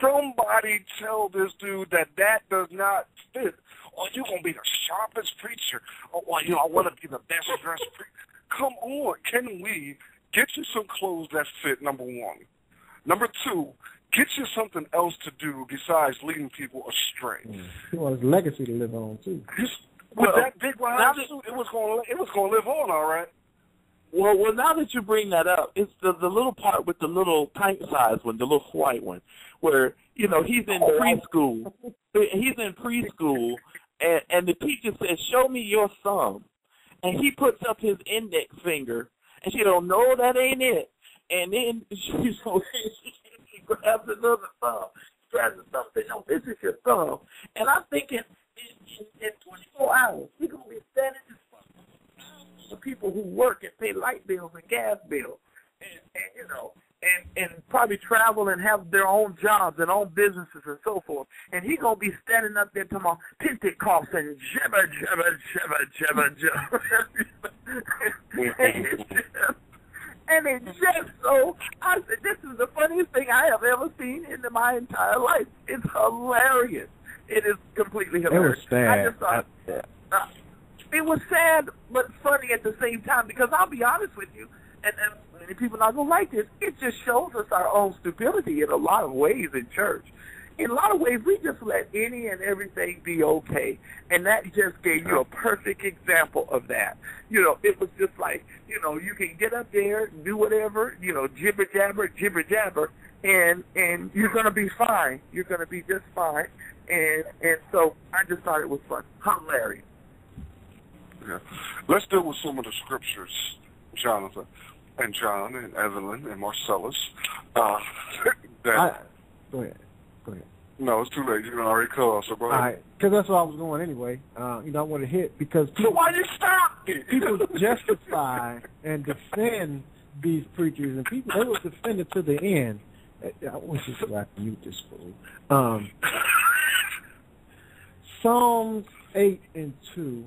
somebody tell this dude that that does not fit. Or you're going to be the sharpest preacher. Or, you know, I want to be the best dressed preacher. Come on. Can we get you some clothes that fit, number one? Number two, get you something else to do besides leading people astray. Mm. He wants legacy to live on, too. With well, that big wide suit, it was going to it was going to live on, all right? Well, well, now that you bring that up, it's the, the little part with the little pint-sized one, the little white one, where, you know, he's in preschool. He's in preschool, and, and the teacher says, show me your thumb. And he puts up his index finger, and she don't know that ain't it. And then she, she grabs another thumb, grabs something, no, this is your thumb. And I'm thinking, in, in, in twenty-four hours, we're going to be standing in the people who work and pay light bills and gas bills and, and you know, and, and probably travel and have their own jobs and own businesses and so forth. And he's going to be standing up there tomorrow, Pentecost and jibber, jibber, jibber, jibber, jibber. and, it's just, and it's just so, I said, this is the funniest thing I have ever seen in my entire life. It's hilarious. It is completely hilarious. It was sad. I just thought, I, uh, it was sad, but funny at the same time, because I'll be honest with you, and, and many people are not going to like this, it just shows us our own stupidity in a lot of ways in church. In a lot of ways, we just let any and everything be okay, and that just gave you a perfect example of that. You know, it was just like, you know, you can get up there, do whatever, you know, jibber-jabber, jibber-jabber, and, and you're going to be fine. You're going to be just fine. And, and so I just thought it was fun. Hilarious. Yeah. Let's deal with some of the scriptures, Jonathan, and John, and Evelyn, and Marcellus. Uh, that, I, go ahead. Go ahead. No, it's too late. You can already call, so go ahead. All right, because that's where I was going anyway. Uh, you know, I want to hit because people, so why you stop? People justify and defend these preachers, and people they will defend it to the end. I wish you could mute this fool. Um, Psalms eight and two.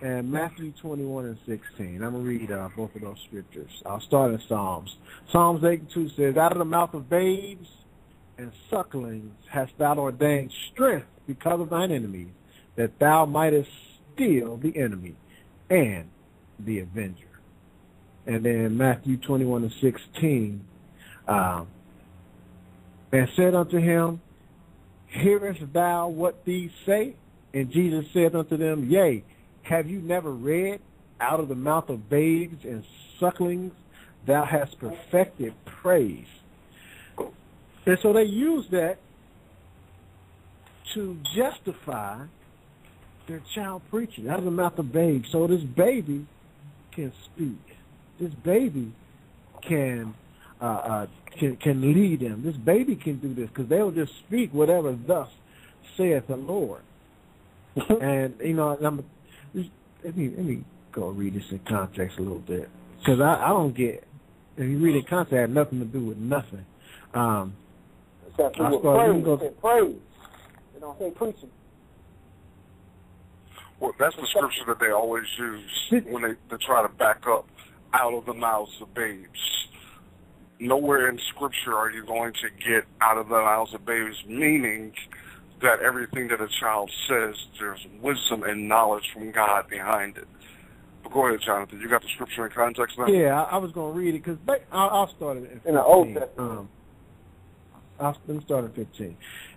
And Matthew twenty-one and sixteen. I'm going to read uh, both of those scriptures. I'll start in Psalms. Psalms eight and two says, out of the mouth of babes and sucklings hast thou ordained strength because of thine enemies, that thou mightest still the enemy and the avenger. And then Matthew twenty-one and sixteen, um, and said unto him, hearest thou what these say? And Jesus said unto them, yea, have you never read, out of the mouth of babes and sucklings, thou hast perfected praise? And so they use that to justify their child preaching out of the mouth of babes. So this baby can speak. This baby can uh, uh, can, can lead them. This baby can do this, because they'll just speak whatever thus saith the Lord. And, you know, I'm, let, me, let me go read this in context a little bit, because I, I don't get, if you read it in context, it had nothing to do with nothing. Um, Except for praise. Go, praise. They don't say preaching. Well, that's the scripture that they always use when they, they try to back up out of the mouths of babes. Nowhere in scripture are you going to get out of the mouths of babes, meaning that everything that a child says, there's wisdom and knowledge from God behind it. But go ahead, Jonathan. You got the scripture in context now? Yeah, I, I was going to read it, because I'll start it in the Old Testament. Let me start at fifteen.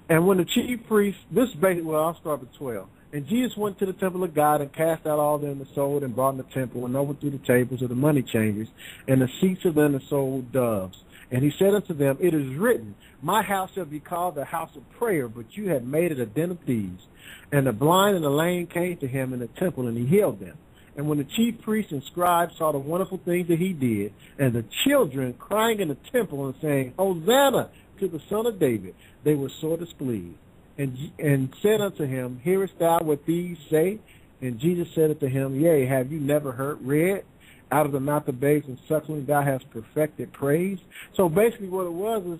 And when the chief priest, this basically, well, I'll start with twelve. And Jesus went to the temple of God and cast out all them that sold and bought in the temple, and overthrew the tables of the money changers and the seats of them that sold doves. And he said unto them, it is written, my house shall be called the house of prayer, but you have made it a den of thieves. And the blind and the lame came to him in the temple, and he healed them. And when the chief priests and scribes saw the wonderful things that he did, and the children crying in the temple and saying, Hosanna to the Son of David, they were sore displeased. And, and said unto him, hearest thou what these say? And Jesus said unto him, yea, have you never heard, read, out of the mouth of babes and suckling thou hast perfected praise? So basically what it was is,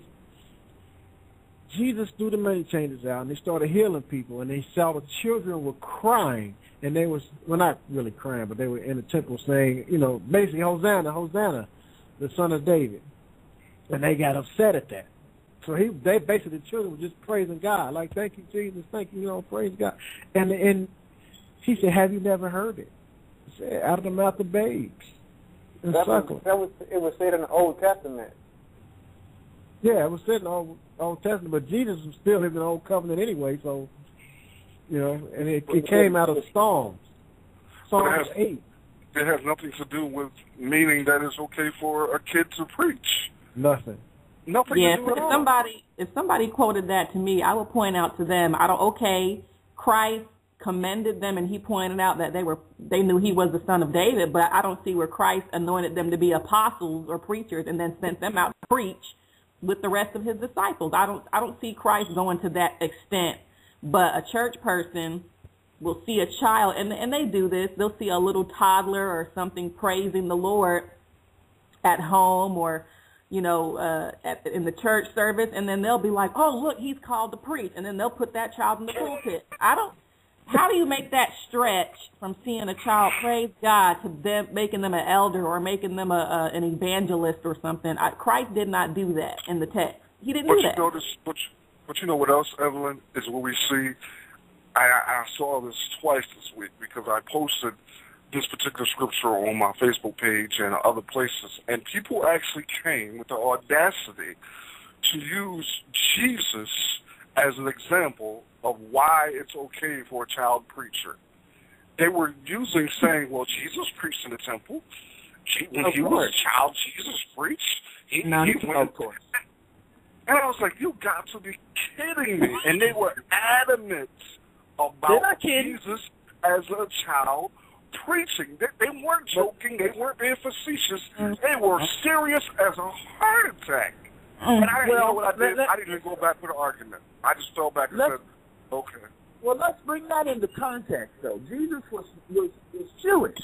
Jesus threw the money changers out, and they started healing people, and they saw the children were crying, and they were, well, not really crying, but they were in the temple saying, you know, basically, Hosanna, Hosanna, the Son of David. And they got upset at that. So he, they basically, the children were just praising God, like, thank you, Jesus, thank you, you know, praise God. And, and he said, have you never heard it? He said, out of the mouth of babes and that suckling. Was, that was, it was said in the Old Testament. Yeah, it was said in the Old, Old Testament, but Jesus was still in the Old Covenant anyway, so, you know, and it, it came out of Psalms. Psalms eight. It has nothing to do with meaning that it's okay for a kid to preach. Nothing. Nothing yeah, to do if, at all. Somebody, if somebody quoted that to me, I would point out to them, I don't, okay, Christ commended them, and he pointed out that they were they knew he was the Son of David, but I don't see where Christ anointed them to be apostles or preachers and then sent them out to preach with the rest of his disciples. I don't I don't see Christ going to that extent. But a church person will see a child, and and they do this, they'll see a little toddler or something praising the Lord at home, or you know, uh, at the, in the church service, and then they'll be like, oh, look, he's called to preach, and then they'll put that child in the pulpit. I don't, how do you make that stretch from seeing a child praise God to them making them an elder or making them a, a, an evangelist or something? I, Christ did not do that in the text. He didn't but do that. You notice, but, but you know what else, Evelyn, is what we see. I, I saw this twice this week, because I posted this particular scripture on my Facebook page and other places, and people actually came with the audacity to use Jesus as an example of why it's okay for a child preacher. They were using saying, well, Jesus preached in the temple. When he was a child, Jesus preached. He, Not he went. Of course. And I was like, you got to be kidding me. And they were adamant about Jesus as a child preaching. They, they weren't joking. They weren't being facetious. They were serious as a heart attack. And I didn't well, know what I did. Let, I didn't go back with an argument. I just fell back and said, okay. Well, let's bring that into context, though. Jesus was, was, was Jewish.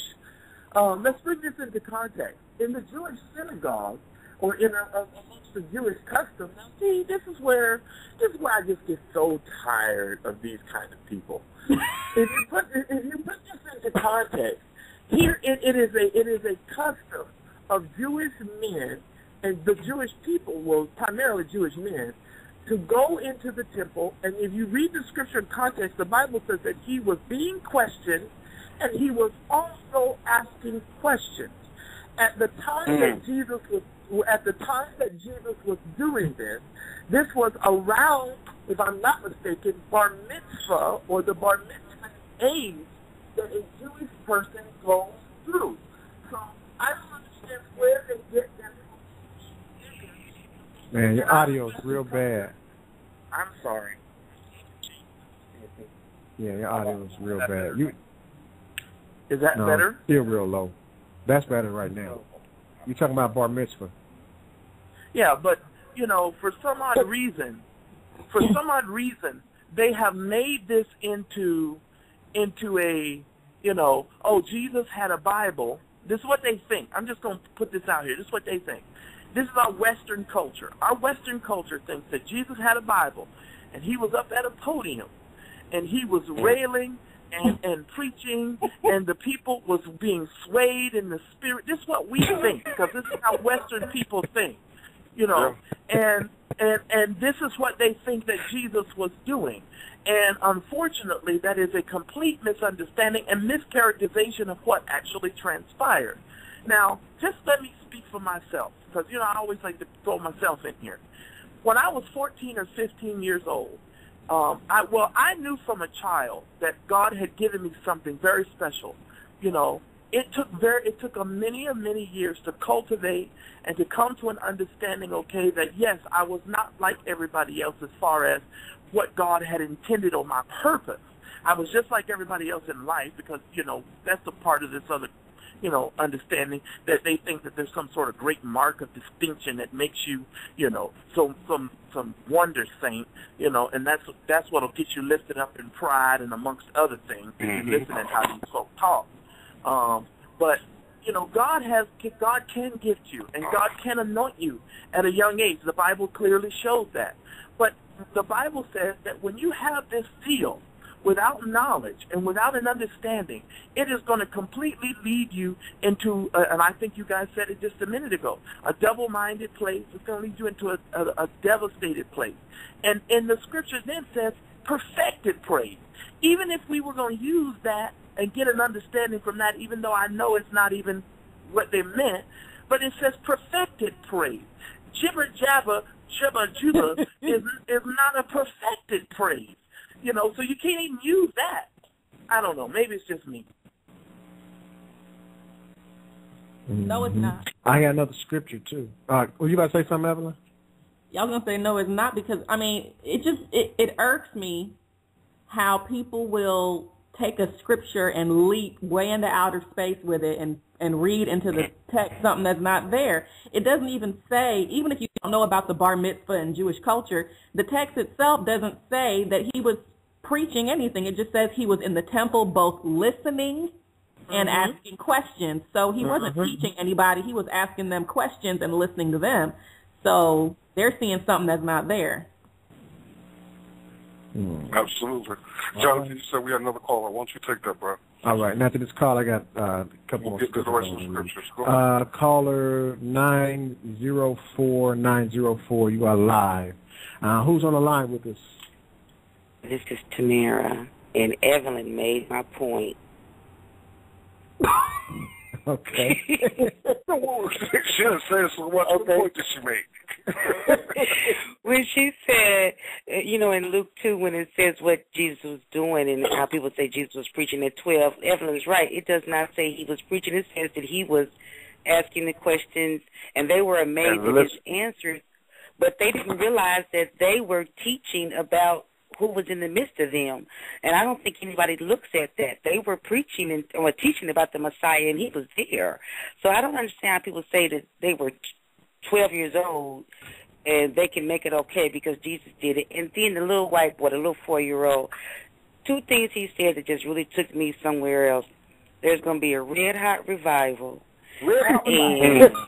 Um, let's bring this into context. In the Jewish synagogue, or in a, a, amongst the Jewish custom, now see, this is where this is where I just get so tired of these kind of people. If you put if you put this into context, here it, it is a it is a custom of Jewish men, and the Jewish people, well, primarily Jewish men, to go into the temple. And if you read the scripture in context, the Bible says that he was being questioned, and he was also asking questions. At the time mm. that Jesus was At the time that Jesus was doing this, this was around, if I'm not mistaken, bar mitzvah, or the bar mitzvah age that a Jewish person goes through. So I don't understand where they get that Man, your audio's real bad. I'm sorry. Yeah, your audio's real bad. Better? You, Is that no, better? Still real low. That's better right now. You're talking about bar mitzvah. Yeah, but, you know, for some odd reason, for some odd reason, they have made this into into a, you know, oh, Jesus had a Bible. This is what they think. I'm just going to put this out here. This is what they think. This is our Western culture. Our Western culture thinks that Jesus had a Bible, and he was up at a podium, and he was railing and, and preaching, and the people was being swayed in the spirit. This is what we think, because this is how Western people think, you know. And, and, and this is what they think that Jesus was doing. And unfortunately, that is a complete misunderstanding and mischaracterization of what actually transpired. Now, just let me speak for myself, because, you know, I always like to throw myself in here. When I was fourteen or fifteen years old, um, I, well, I knew from a child that God had given me something very special. You know, it took very, it took a many, a many years to cultivate and to come to an understanding, okay, that, yes, I was not like everybody else as far as what God had intended or my purpose. I was just like everybody else in life because, you know, that's a part of this other, you know, understanding that they think that there's some sort of great mark of distinction that makes you, you know, some some some wonder saint, you know, and that's that's what'll get you lifted up in pride and amongst other things. Mm-hmm. Listen to how these folks talk, um, but you know, God has God can gift you and God can anoint you at a young age. The Bible clearly shows that, but the Bible says that when you have this zeal, without knowledge and without an understanding, it is going to completely lead you into, uh, and I think you guys said it just a minute ago, a double-minded place. It's going to lead you into a, a, a devastated place. And, and the scripture then says perfected praise. Even if we were going to use that and get an understanding from that, even though I know it's not even what they meant, but it says perfected praise. Jibber-jabber, jibber-jubber is, is not a perfected praise. You know, so you can't even use that. I don't know. Maybe it's just me. Mm-hmm. No, it's not. I got another scripture, too. Uh, were you about to say something, Evelyn? Y'all going to say no, it's not, because, I mean, it just, it, it irks me how people will take a scripture and leap way into outer space with it and, and read into the text something that's not there. It doesn't even say, even if you don't know about the bar mitzvah and Jewish culture, the text itself doesn't say that he was preaching anything. It just says he was in the temple both listening and mm-hmm. asking questions. So he wasn't mm-hmm. teaching anybody. He was asking them questions and listening to them. So they're seeing something that's not there. Mm. Absolutely. Jonathan, you said we had another caller. Why don't you take that, bro? All right. And after this call, I got uh, a couple we'll more the rest of scriptures. Go uh, caller nine zero four nine zero four, you are live. Uh, who's on the line with us? This is Tamara, and Evelyn made my point. Okay. She didn't say this. What okay. point did she make? When she said, you know, in Luke two, when it says what Jesus was doing and how people say Jesus was preaching at twelve, Evelyn's right. It does not say he was preaching. It says that he was asking the questions, and they were amazed at his answers, but they didn't realize that they were teaching about who was in the midst of them. And I don't think anybody looks at that. They were preaching and or teaching about the Messiah, and he was there. So I don't understand how people say that they were twelve years old and they can make it okay because Jesus did it. And then the little white boy, the little four-year-old, two things he said that just really took me somewhere else. There's going to be a red-hot revival. Red-hot revival.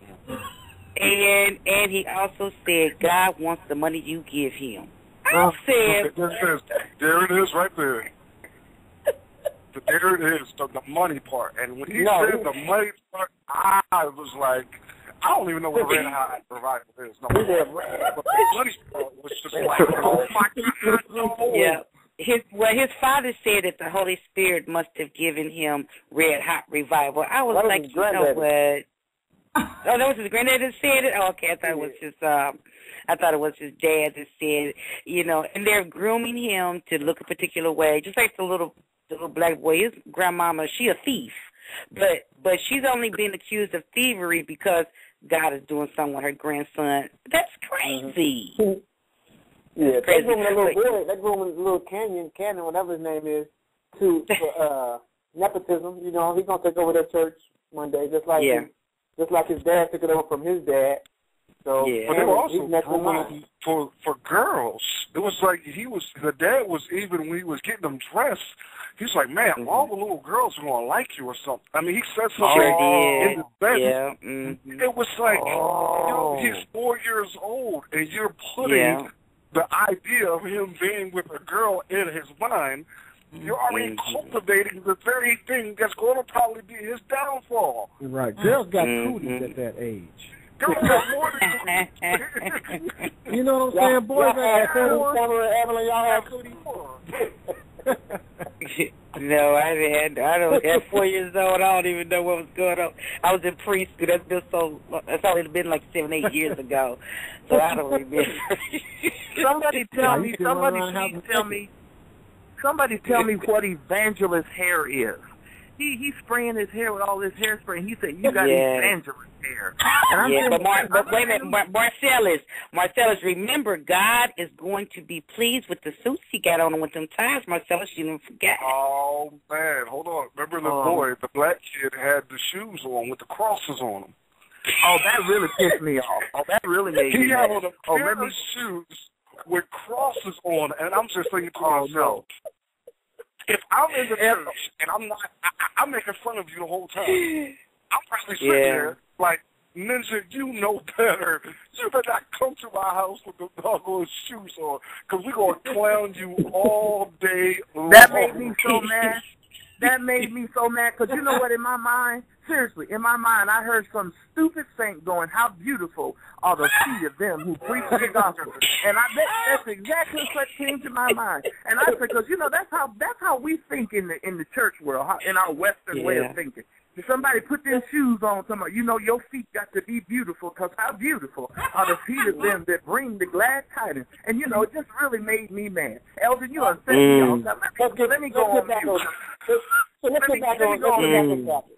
And, and, and he also said God wants the money you give him. I said, there it is, there it is right there. There it is, the, the money part. And when he no. said the money part, I was like, I don't even know what red hot revival is. No, but the money part was just like, oh my God, no. Yeah. His, well, his father said that the Holy Spirit must have given him red hot revival. I was that like, was you know what? Oh, that was his granddad that said it? Oh, okay, I thought it was his, um, I thought it was his dad that said, you know, and they're grooming him to look a particular way, just like the little the little black boy. His grandmama, she a thief, but but she's only being accused of thievery because God is doing something with her grandson. That's crazy. Yeah, crazy. That woman, little boy, that woman, little Canyon, Canyon, whatever his name is, to for, uh, nepotism. You know, he's gonna take over that church one day, just like yeah. he, just like his dad took it over from his dad. So yeah. But they were also for, for for girls. It was like he was her dad was even when he was getting them dressed. He's like, man, mm-hmm. all the little girls are gonna like you or something. I mean, he said something oh, in the bed. Yeah. Mm-hmm. It was like oh. you know, he's four years old, and you're putting yeah. the idea of him being with a girl in his mind. You're already mm-hmm. cultivating the very thing that's going to probably be his downfall. You're right. Girls got cooties mm-hmm. at that age. You know what I'm saying? Boys ain't got cooties. No, I haven't had, I don't, at four years old, I don't even know what was going on. I was in preschool. That's been so, that's only been like seven, eight years ago. So I don't remember. Somebody tell me, somebody please tell me, somebody tell me what Evangelist hair is. He he's spraying his hair with all this hairspray, and he said, you got yeah. Evangelist hair. And I'm yeah, saying, but, Mar but wait a minute, Mar Marcellus, Marcellus, remember, God is going to be pleased with the suits he got on with them ties, Marcellus, you don't forget. Oh, man, hold on. Remember the um, boy, the black kid had the shoes on with the crosses on them. Oh, that really pissed me off. Oh, that really made he me had on a oh, pair remember? of shoes with crosses on, and I'm just thinking to myself, no. If I'm in the church and I'm not, I, I'm making fun of you the whole time. I'm probably sitting yeah. there like, Ninja, you know better. You better not come to my house with the doggone shoes on, because we're going to clown you all day long. That made me so mad. That made me so mad, because you know what, in my mind, seriously, in my mind, I heard some stupid saint going, how beautiful are the feet of them who preach the gospel. And I bet that's exactly what came to my mind. And I said, because, you know, that's how that's how we think in the in the church world, how, in our Western yeah. way of thinking. If somebody put their shoes on, somebody, you know, your feet got to be beautiful, because how beautiful are the feet of them that bring the glad tidings. And, you know, it just really made me mad. Elvin, you upset me all the time. Let me, let me go on mute. So let's get back on topic.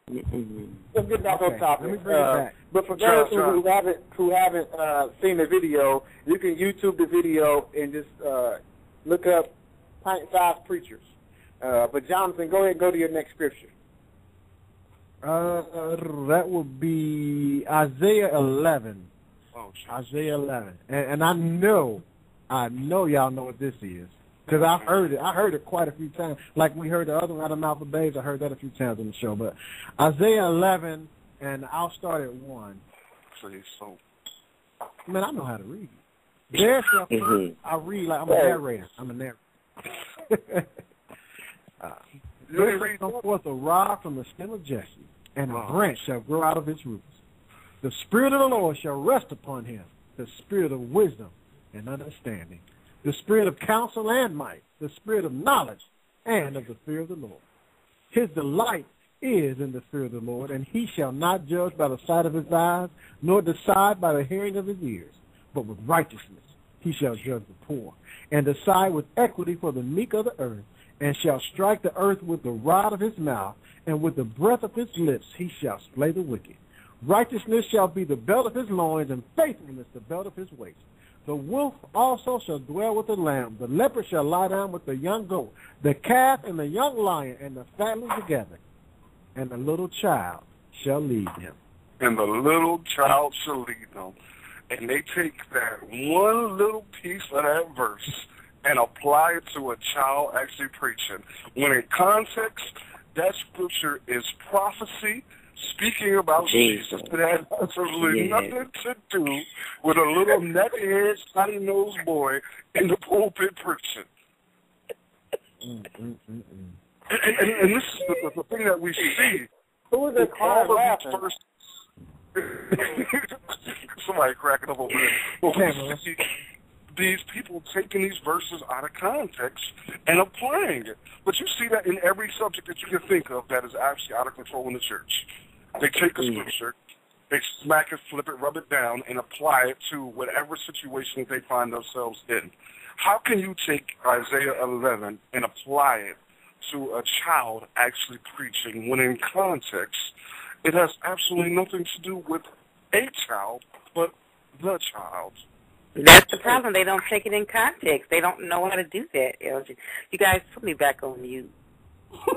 Let's get back on topic. But for those who haven't who haven't uh, seen the video, you can YouTube the video and just uh, look up Pint-Sized Preachers. Uh, but Jonathan, go ahead and go to your next scripture. Uh, that would be Isaiah eleven. Oh, Isaiah eleven, and, and I know, I know y'all know what this is, because I've heard it. I heard it quite a few times. Like we heard the other one out of Mouth of Babes. I heard that a few times on the show. But Isaiah eleven, and I'll start at one. Please, so man, I know how to read. There, mm-hmm. I read like I'm a narrator. I'm a narrator. uh, There shall come forth a rod from the stem of Jesse, and a branch shall grow out of its roots. The Spirit of the Lord shall rest upon him, the Spirit of wisdom and understanding, the Spirit of counsel and might, the Spirit of knowledge and of the fear of the Lord. His delight is in the fear of the Lord, and he shall not judge by the sight of his eyes, nor decide by the hearing of his ears, but with righteousness he shall judge the poor, and decide with equity for the meek of the earth, and shall strike the earth with the rod of his mouth, and with the breath of his lips he shall slay the wicked. Righteousness shall be the belt of his loins, and faithfulness the belt of his waist. The wolf also shall dwell with the lamb. The leopard shall lie down with the young goat, the calf and the young lion, and the fatling together. And the little child shall lead him. And the little child shall lead them. And they take that one little piece of that verse and apply it to a child actually preaching. When in context, that scripture is prophecy speaking about Jesus. Jesus. It has absolutely yeah. nothing to do with a little neckhead, snotty-nosed boy in the pulpit preaching. Mm, mm, mm, mm. And, and, and this is the, the thing that we see. Who is that called? Somebody cracking up over there. These people taking these verses out of context and applying it. But you see that in every subject that you can think of that is actually out of control in the church. They take a scripture, they smack it, flip it, rub it down, and apply it to whatever situation they find themselves in. How can you take Isaiah eleven and apply it to a child actually preaching when in context it has absolutely nothing to do with a child, but the child. That's the problem. They don't take it in context. They don't know how to do that, Elgin. You guys put me back on mute.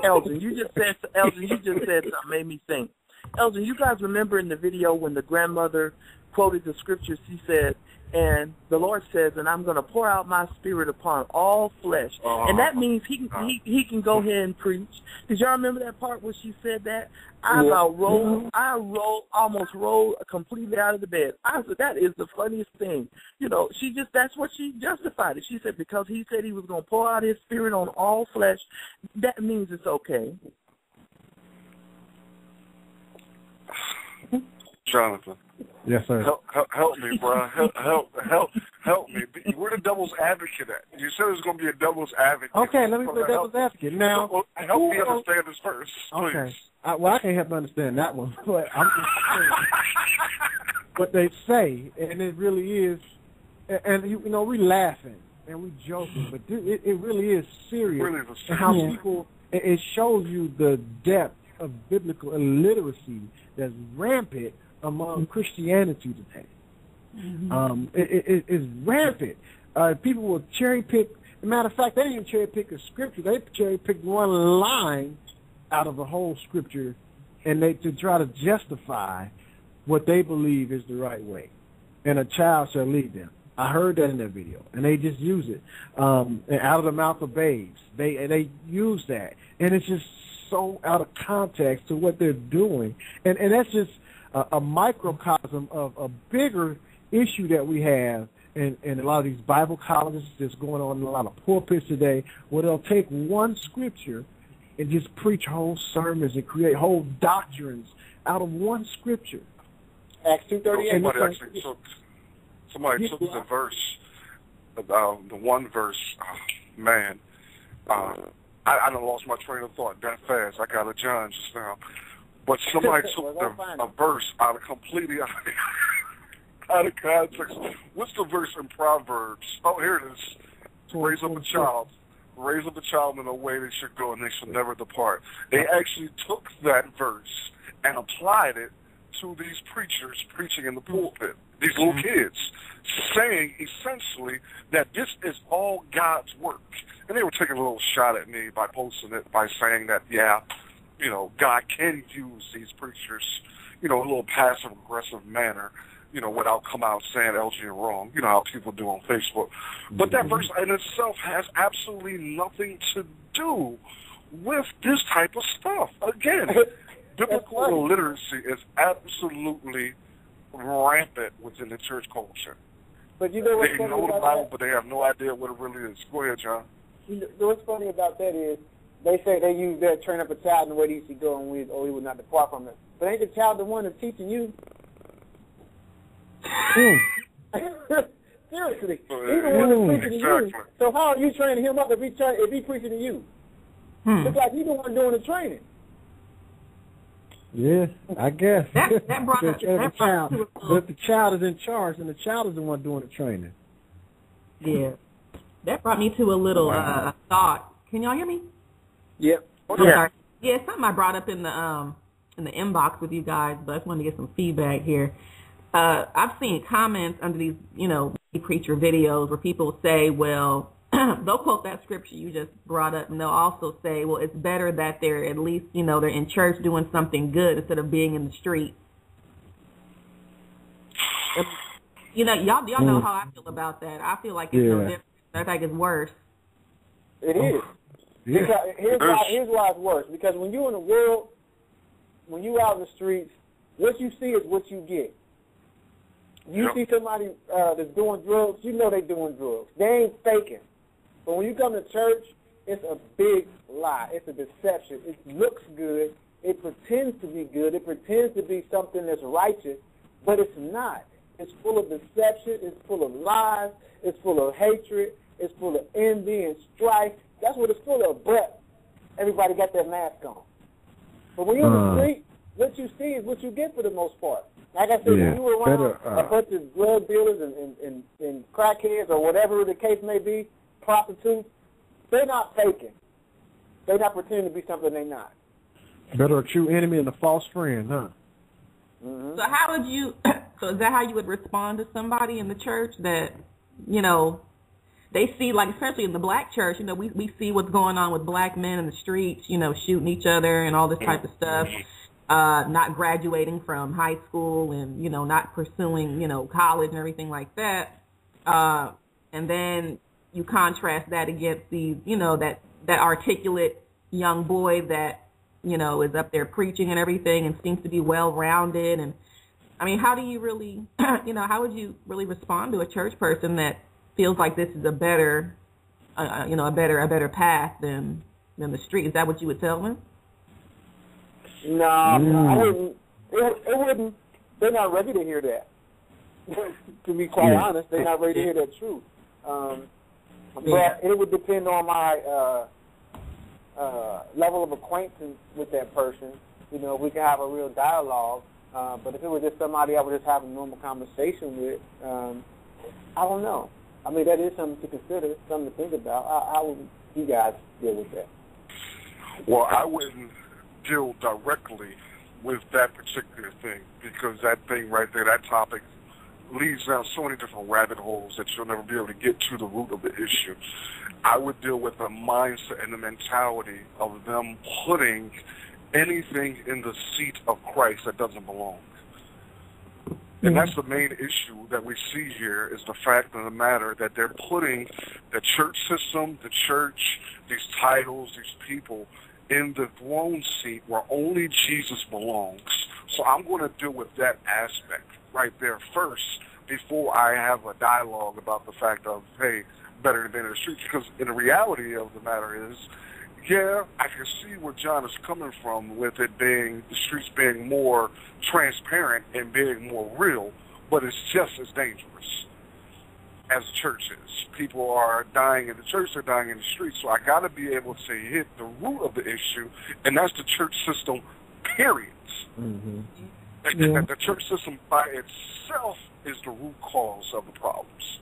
Elgin, you just said Elgin, you just said something made me think. Elgin, you guys remember in the video when the grandmother quoted the scripture, she said, and the Lord says, and I'm going to pour out my spirit upon all flesh. Uh, and that means he, uh, he he can go ahead and preach. Did y'all remember that part where she said that? I yeah. about rolled, I rolled, almost rolled completely out of the bed. I said, that is the funniest thing. You know, she just, that's what she justified it. She said, because he said he was going to pour out his spirit on all flesh, that means it's okay. Jonathan. Yes, sir. Help, help, help me, bro. Help, help, help, help me. We're the devil's advocate at. You said there's going to be a devil's advocate. Okay, let me be the devil's advocate. Now, well, help me knows? understand this first, please. Okay. I, well, I can't help but understand that one. But I'm just what they say, and it really is, and, you know, we laughing, and we joking, but it, it really is serious. It really is serious. How people, it shows you the depth of biblical illiteracy that's rampant among Christianity today. Mm-hmm. um, it, it, it's rampant. Uh, people will cherry pick. As a matter of fact, they didn't even cherry pick a scripture. They cherry picked one line out of a whole scripture, and they to try to justify what they believe is the right way. And a child shall lead them. I heard that in that video, and they just use it. Um, and out of the mouth of babes, they and they use that, and it's just so out of context to what they're doing, and and that's just a, a microcosm of a bigger issue that we have in, in a lot of these Bible colleges that's going on in a lot of pulpits today, where they'll take one scripture and just preach whole sermons and create whole doctrines out of one scripture. Acts two thirty-eight. Somebody actually took, somebody took the verse, uh, the one verse, oh, man, uh, I, I done lost my train of thought that fast. I got a John just now. But somebody took the, a verse out of completely out of, out of context. What's the verse in Proverbs? Oh, here it is. Raise up a child. Raise up a child in a way they should go and they should never depart. They actually took that verse and applied it to these preachers preaching in the pulpit, these little kids, saying essentially that this is all God's work. And they were taking a little shot at me by posting it, by saying that, yeah, you know, God can use these preachers, you know, in a little passive-aggressive manner, you know, without come out saying L G wrong. You know how people do on Facebook. But that verse in itself has absolutely nothing to do with this type of stuff. Again, biblical illiteracy is absolutely rampant within the church culture. But you know what's they funny know about the Bible, that? But they have no idea what it really is. Go ahead, John. You know what's funny about that is they say they use that train up a child in the way he should go, and we, oh, he would not depart from it. But ain't the child the one that's teaching you? Mm. Seriously, he's the one that's preaching exactly. to you. So how are you training him up if he tra if he preaching to you? Hmm. Looks like he's the one doing the training. Yeah, I guess. That, that brought up the child. But the child is in charge, and the child is the one doing the training. Yeah, that brought me to a little wow. uh, thought. Can y'all hear me? Yep. Okay. Yeah. Yeah, something I brought up in the um in the inbox with you guys, but I just wanted to get some feedback here. Uh, I've seen comments under these, you know, preacher videos where people say, well, they'll quote that scripture you just brought up, and they'll also say, well, it's better that they're at least, you know, they're in church doing something good instead of being in the street. It's, you know, y'all y'all know how I feel about that. I feel like it's yeah. no different. I think it's worse. It is. Yeah. Because here's why, here's why it's worse. Because when you're in the world, when you're out in the streets, what you see is what you get. You yep. see somebody uh, that's doing drugs, you know they're doing drugs. They ain't faking. But when you come to church, it's a big lie. It's a deception. It looks good. It pretends to be good. It pretends to be something that's righteous, but it's not. It's full of deception. It's full of lies. It's full of hatred. It's full of envy and strife. That's what it's full of, but everybody got their mask on. But when you're uh, in the street, what you see is what you get for the most part. Like I said, yeah, when you were around better, uh, a bunch of drug dealers and, and, and, and crackheads or whatever the case may be, prostitutes, they're not faking. They're not pretending to be something they're not. Better a true enemy than a false friend, huh? Mm-hmm. So how would you... So is that how you would respond to somebody in the church that, you know, they see, like, especially in the black church, you know, we, we see what's going on with black men in the streets, you know, shooting each other and all this type of stuff, uh, not graduating from high school and, you know, not pursuing, you know, college and everything like that. Uh, and then you contrast that against the, you know, that, that articulate young boy that, you know, is up there preaching and everything and seems to be well-rounded. And, I mean, how do you really, you know, how would you really respond to a church person that feels like this is a better, uh, you know, a better, a better path than than the street? Is that what you would tell them? No, mm. I wouldn't. It, it wouldn't. They're not ready to hear that. To be quite yeah. honest, they're not ready to hear that truth. Um, yeah. But it would depend on my uh, uh, level of acquaintance with that person. You know, if we can have a real dialogue. Uh, but if it was just somebody I would just have a normal conversation with, um, I don't know. I mean, that is something to consider, something to think about. How would you guys deal with that? Well, I wouldn't deal directly with that particular thing, because that thing right there, that topic, leads down so many different rabbit holes that you'll never be able to get to the root of the issue. I would deal with the mindset and the mentality of them putting anything in the seat of Christ that doesn't belong. And that's the main issue that we see here, is the fact of the matter that they're putting the church system, the church, these titles, these people in the throne seat where only Jesus belongs. So I'm going to deal with that aspect right there first before I have a dialogue about the fact of, hey, better than being in the streets. Because in the reality of the matter is, yeah, I can see where John is coming from with it being, the streets being more transparent and being more real, but it's just as dangerous as the church is. People are dying in the church, they're dying in the streets, so I got to be able to hit the root of the issue, and that's the church system, period. Mm-hmm. Yeah. The church system by itself is the root cause of the problems.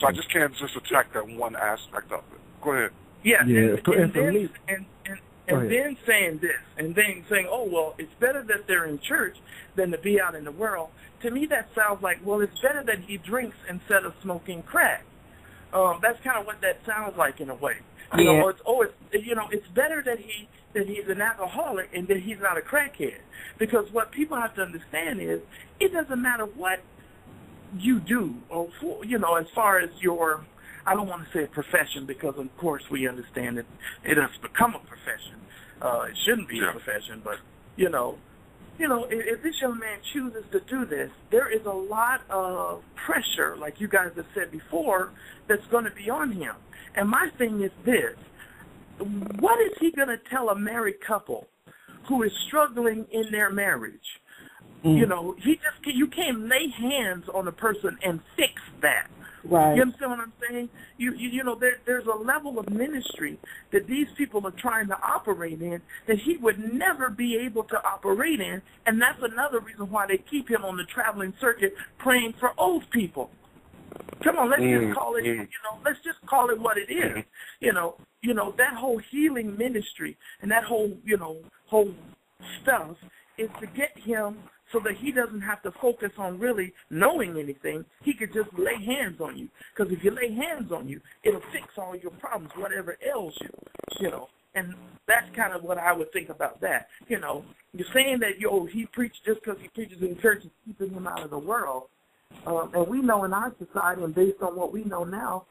So I just can't just attack that one aspect of it. Go ahead. Yeah, yeah, and, and, then, and, and, and then saying this, and then saying, oh, well, it's better that they're in church than to be out in the world. To me, that sounds like, well, it's better that he drinks instead of smoking crack. Um, that's kind of what that sounds like in a way. You yeah. know, or it's, oh, it's, you know, it's better that he that he's an alcoholic and that he's not a crackhead. Because what people have to understand is it doesn't matter what you do, or for, you know, as far as your, I don't want to say a profession, because, of course, we understand that it has become a profession. Uh, it shouldn't be a profession, but, you know, you know, if, if this young man chooses to do this, there is a lot of pressure, like you guys have said before, that's going to be on him. And my thing is this. What is he going to tell a married couple who is struggling in their marriage? Mm. You know, he just you can't lay hands on a person and fix that. Right. You understand what I'm saying? You you, you know, there, there's a level of ministry that these people are trying to operate in that he would never be able to operate in, and that's another reason why they keep him on the traveling circuit praying for old people. Come on, let's mm, just call it, mm. you know, let's just call it what it is. You know, you know, that whole healing ministry and that whole, you know, whole stuff is to get him so that he doesn't have to focus on really knowing anything. He could just lay hands on you. Because if you lay hands on you, it'll fix all your problems, whatever ails you, you know. And that's kind of what I would think about that. You know, you're saying that, yo, he preached just because he preaches in church is keeping him out of the world. Um, and we know in our society, and based on what we know now,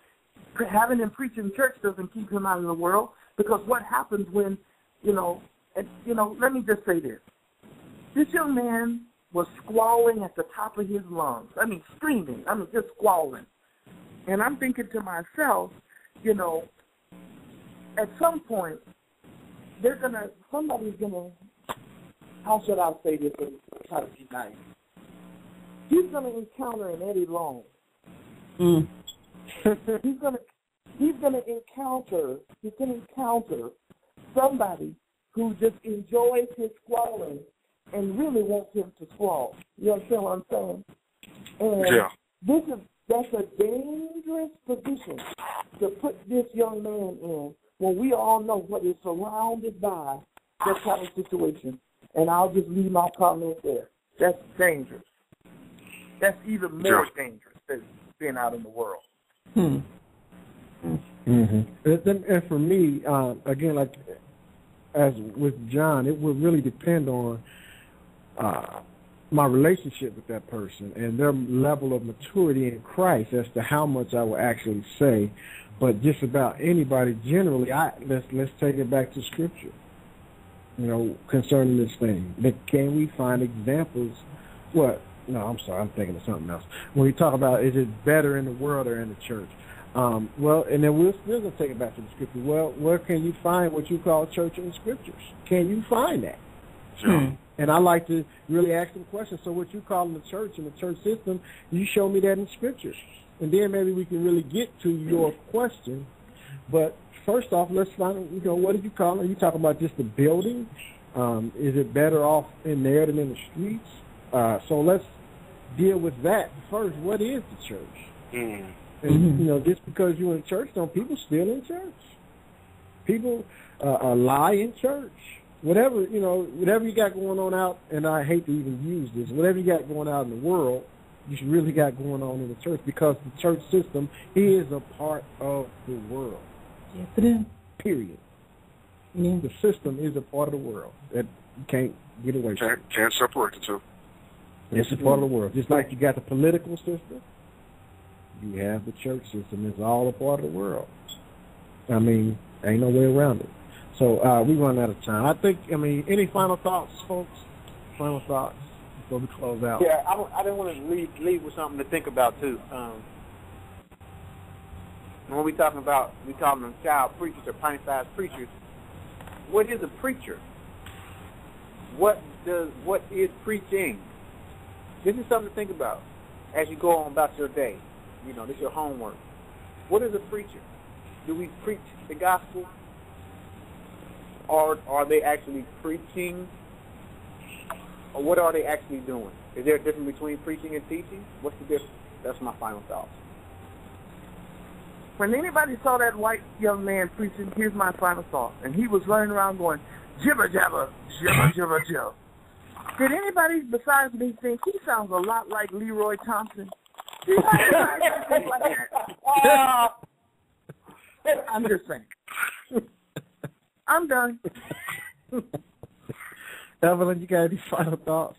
having him preach in church doesn't keep him out of the world. Because what happens when, you know, and, you know, let me just say this. This young man was squalling at the top of his lungs. I mean, screaming. I mean, just squalling. And I'm thinking to myself, you know, at some point, they're gonna, somebody's gonna, how should I say this and try to be nice? He's gonna encounter an Eddie Long. Mm. he's gonna, he's gonna encounter, he's gonna encounter somebody who just enjoys his squalling and really wants him to squall. You understand what I'm saying? And yeah. this is that's a dangerous position to put this young man in when we all know what is surrounded by that kind of situation. And I'll just leave my comment there. That's dangerous. That's even more sure. dangerous than being out in the world. Hmm. Mm-hmm. And, and for me, uh, again, like as with John, it would really depend on uh, my relationship with that person and their level of maturity in Christ as to how much I will actually say. But just about anybody generally, I let's let's take it back to Scripture. You know, concerning this thing, but can we find examples? What? No, I'm sorry, I'm thinking of something else. When we talk about is it better in the world or in the church? Um, well, and then we're still going to take it back to the Scripture. Well, where can you find what you call church in the Scriptures? Can you find that? Sure. And I like to really ask them questions. So what you call the church and the church system, you show me that in the Scriptures. And then maybe we can really get to your question. But first off, let's find, you know, what do you call it? Are you talking about just the building? Um, is it better off in there than in the streets? Uh, so let's deal with that first. What is the church? Mm. And, you know, just because you're in church, don't people steal in church? People uh, lie in church. Whatever, you know, whatever you got going on out, and I hate to even use this, whatever you got going out in the world, you really got going on in the church, because the church system is a part of the world. Yes, it is. Period. Yeah. The system is a part of the world that you can't get away from. Can't, can't separate the two. It's a part of the world. Just like you got the political system, you have the church system. It's all a part of the world. I mean, ain't no way around it. So uh, we run out of time. I think, I mean, any final thoughts, folks? Final thoughts before we close out? Yeah, I, I didn't want to leave, leave with something to think about, too. Um, when we're talking about, we call them child preachers or pint-sized preachers, what is a preacher? What does, what is preaching? This is something to think about as you go on about your day. You know, this is your homework. What is a preacher? Do we preach the gospel? Or are they actually preaching? Or what are they actually doing? Is there a difference between preaching and teaching? What's the difference? That's my final thoughts. When anybody saw that white young man preaching, here's my final thought. And he was running around going, jibber jabber, jibber jibber jibber. Did anybody besides me think he sounds a lot like Leroy Thompson? uh, I'm just saying. I'm done. Evelyn, you got any final thoughts?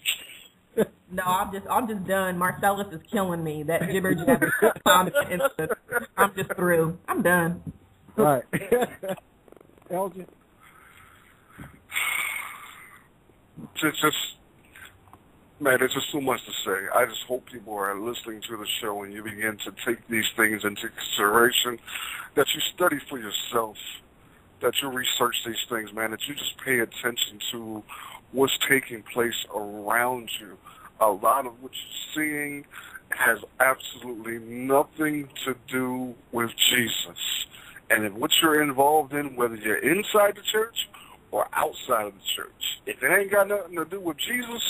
No, I'm just I'm just done. Marcellus is killing me. That gibber jabber. I'm, I'm just through. I'm done. All right. Elgin. It's just, man, there's just so much to say. I just hope people are listening to the show and you begin to take these things into consideration, that you study for yourself, that you research these things, man, that you just pay attention to what's taking place around you. A lot of what you're seeing has absolutely nothing to do with Jesus. And if what you're involved in, whether you're inside the church or outside of the church, if it ain't got nothing to do with Jesus,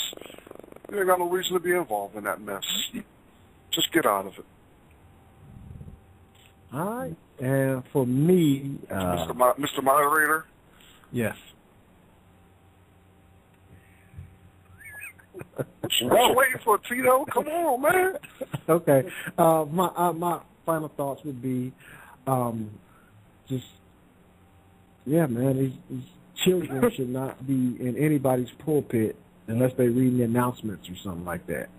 you ain't got no reason to be involved in that mess. Just get out of it. All right. And for me, uh, Mister Mo Mister Moderator? Yes. We're waiting for Tito. Come on, man. Okay. Uh, my uh, my final thoughts would be, um, just yeah, man. These, these children should not be in anybody's pulpit unless they read the announcements or something like that.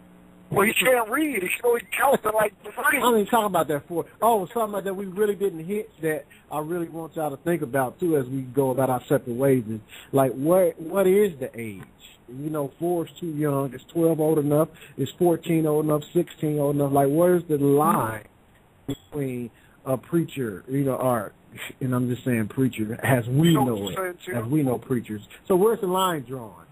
Well, he can't read. He can only count to like three. I don't even talk about that for. Oh, something like that we really didn't hit that I really want y'all to think about too as we go about our separate ways. And like, what what is the age? You know, four is too young. Is twelve old enough? Is fourteen old enough? sixteen old enough? Like, where's the line between a preacher, you know, or and I'm just saying preacher as we know it, as we know preachers. So where's the line drawn?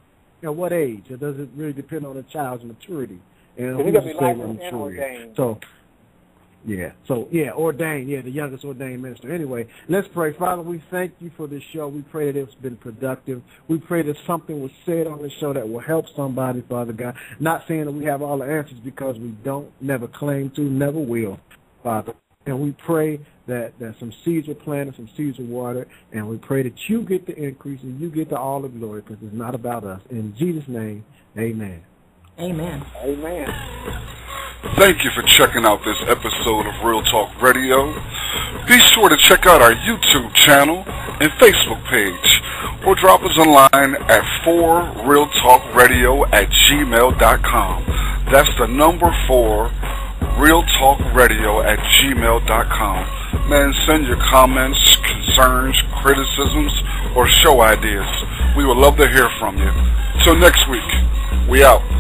You know, what age? Or does it really depend on the child's maturity? And we just say ordained. So, yeah, so yeah, ordained, yeah, the youngest ordained minister. Anyway, let's pray. Father, we thank you for this show. We pray that it's been productive. We pray that something was said on this show that will help somebody, Father God. Not saying that we have all the answers, because we don't, never claim to, never will, Father. And we pray that, that some seeds are planted, some seeds are watered, and we pray that you get the increase and you get the all the glory, because it's not about us. In Jesus' name, amen. Amen. Amen. Thank you for checking out this episode of Real Talk Radio. Be sure to check out our YouTube channel and Facebook page, or drop us online at four real talk radio at gmail dot com. That's the number four real talk radio at gmail dot com. Man, send your comments, concerns, criticisms, or show ideas. We would love to hear from you. Till next week, we out.